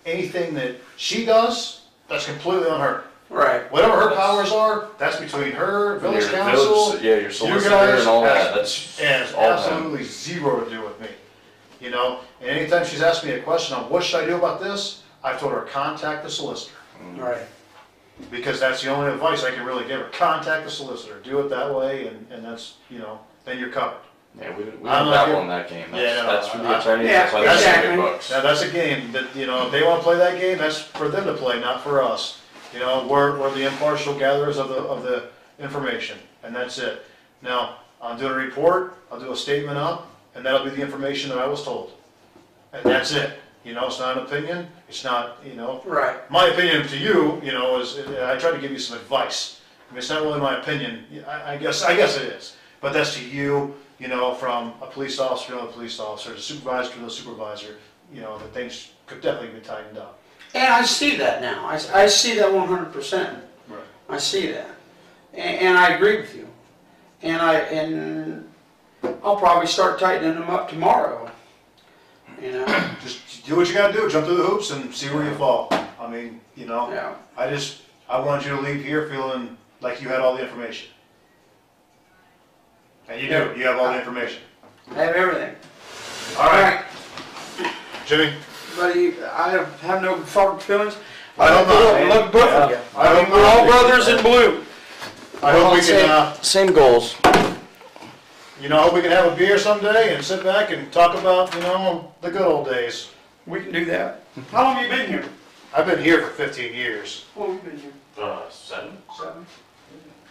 anything that she does, that's completely on her. Right. Whatever her powers are, that's between her, village council, your solicitor, and all that. That's absolutely zero to do with me. You know, and anytime she's asked me a question on what should I do about this, I've told her, contact the solicitor. Mm-hmm. Right. Because that's the only advice I can really give her. Contact the solicitor. Do it that way, and that's, you know, then you're covered. Yeah, we don't have one that game. That's for the attorneys. Yeah, that's why that's books. Now, that's a game that, you know, if they want to play that game, that's for them to play, not for us. You know, we're the impartial gatherers of the information, and that's it. Now, I'll do a report, I'll do a statement up, and that'll be the information that I was told. And that's it. You know, it's not an opinion, it's not, you know. Right. My opinion to you, you know, is I try to give you some advice. I mean, it's not really my opinion. I guess it is. But that's to you, you know, from a police officer to a police officer, to supervisor to a supervisor, you know, that things could definitely be tightened up. And I see that now. I see that 100%. Right. I see that. And I agree with you. And I'll probably start tightening them up tomorrow. You know, just do what you got to do. Jump through the hoops and see where you fall. I mean, you know, yeah. I wanted you to leave here feeling like you had all the information. And you do. You have all the information. I have everything. All right. Jimmy. Buddy, I have no fucking feelings. I don't know. Look, we're all brothers in blue. I hope we can same goals. You know, I hope we can have a beer someday and sit back and talk about, you know, the good old days. We can do that. How long have you been here? I've been here for 15 years. How long have you been here? 7. 7.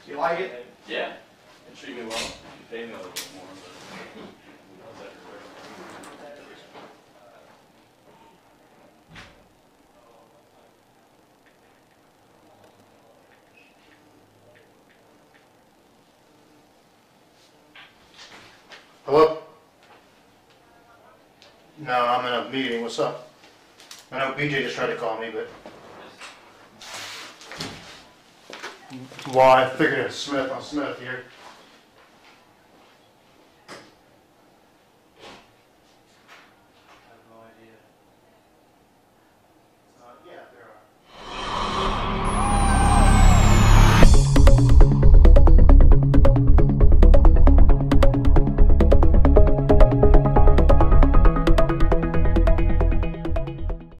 Do you like it? Yeah. It treat me well. It paid me a little bit more. Hello? No, I'm in a meeting. What's up? I know BJ just tried to call me, but... Well, I figured it was Smith on Smith here.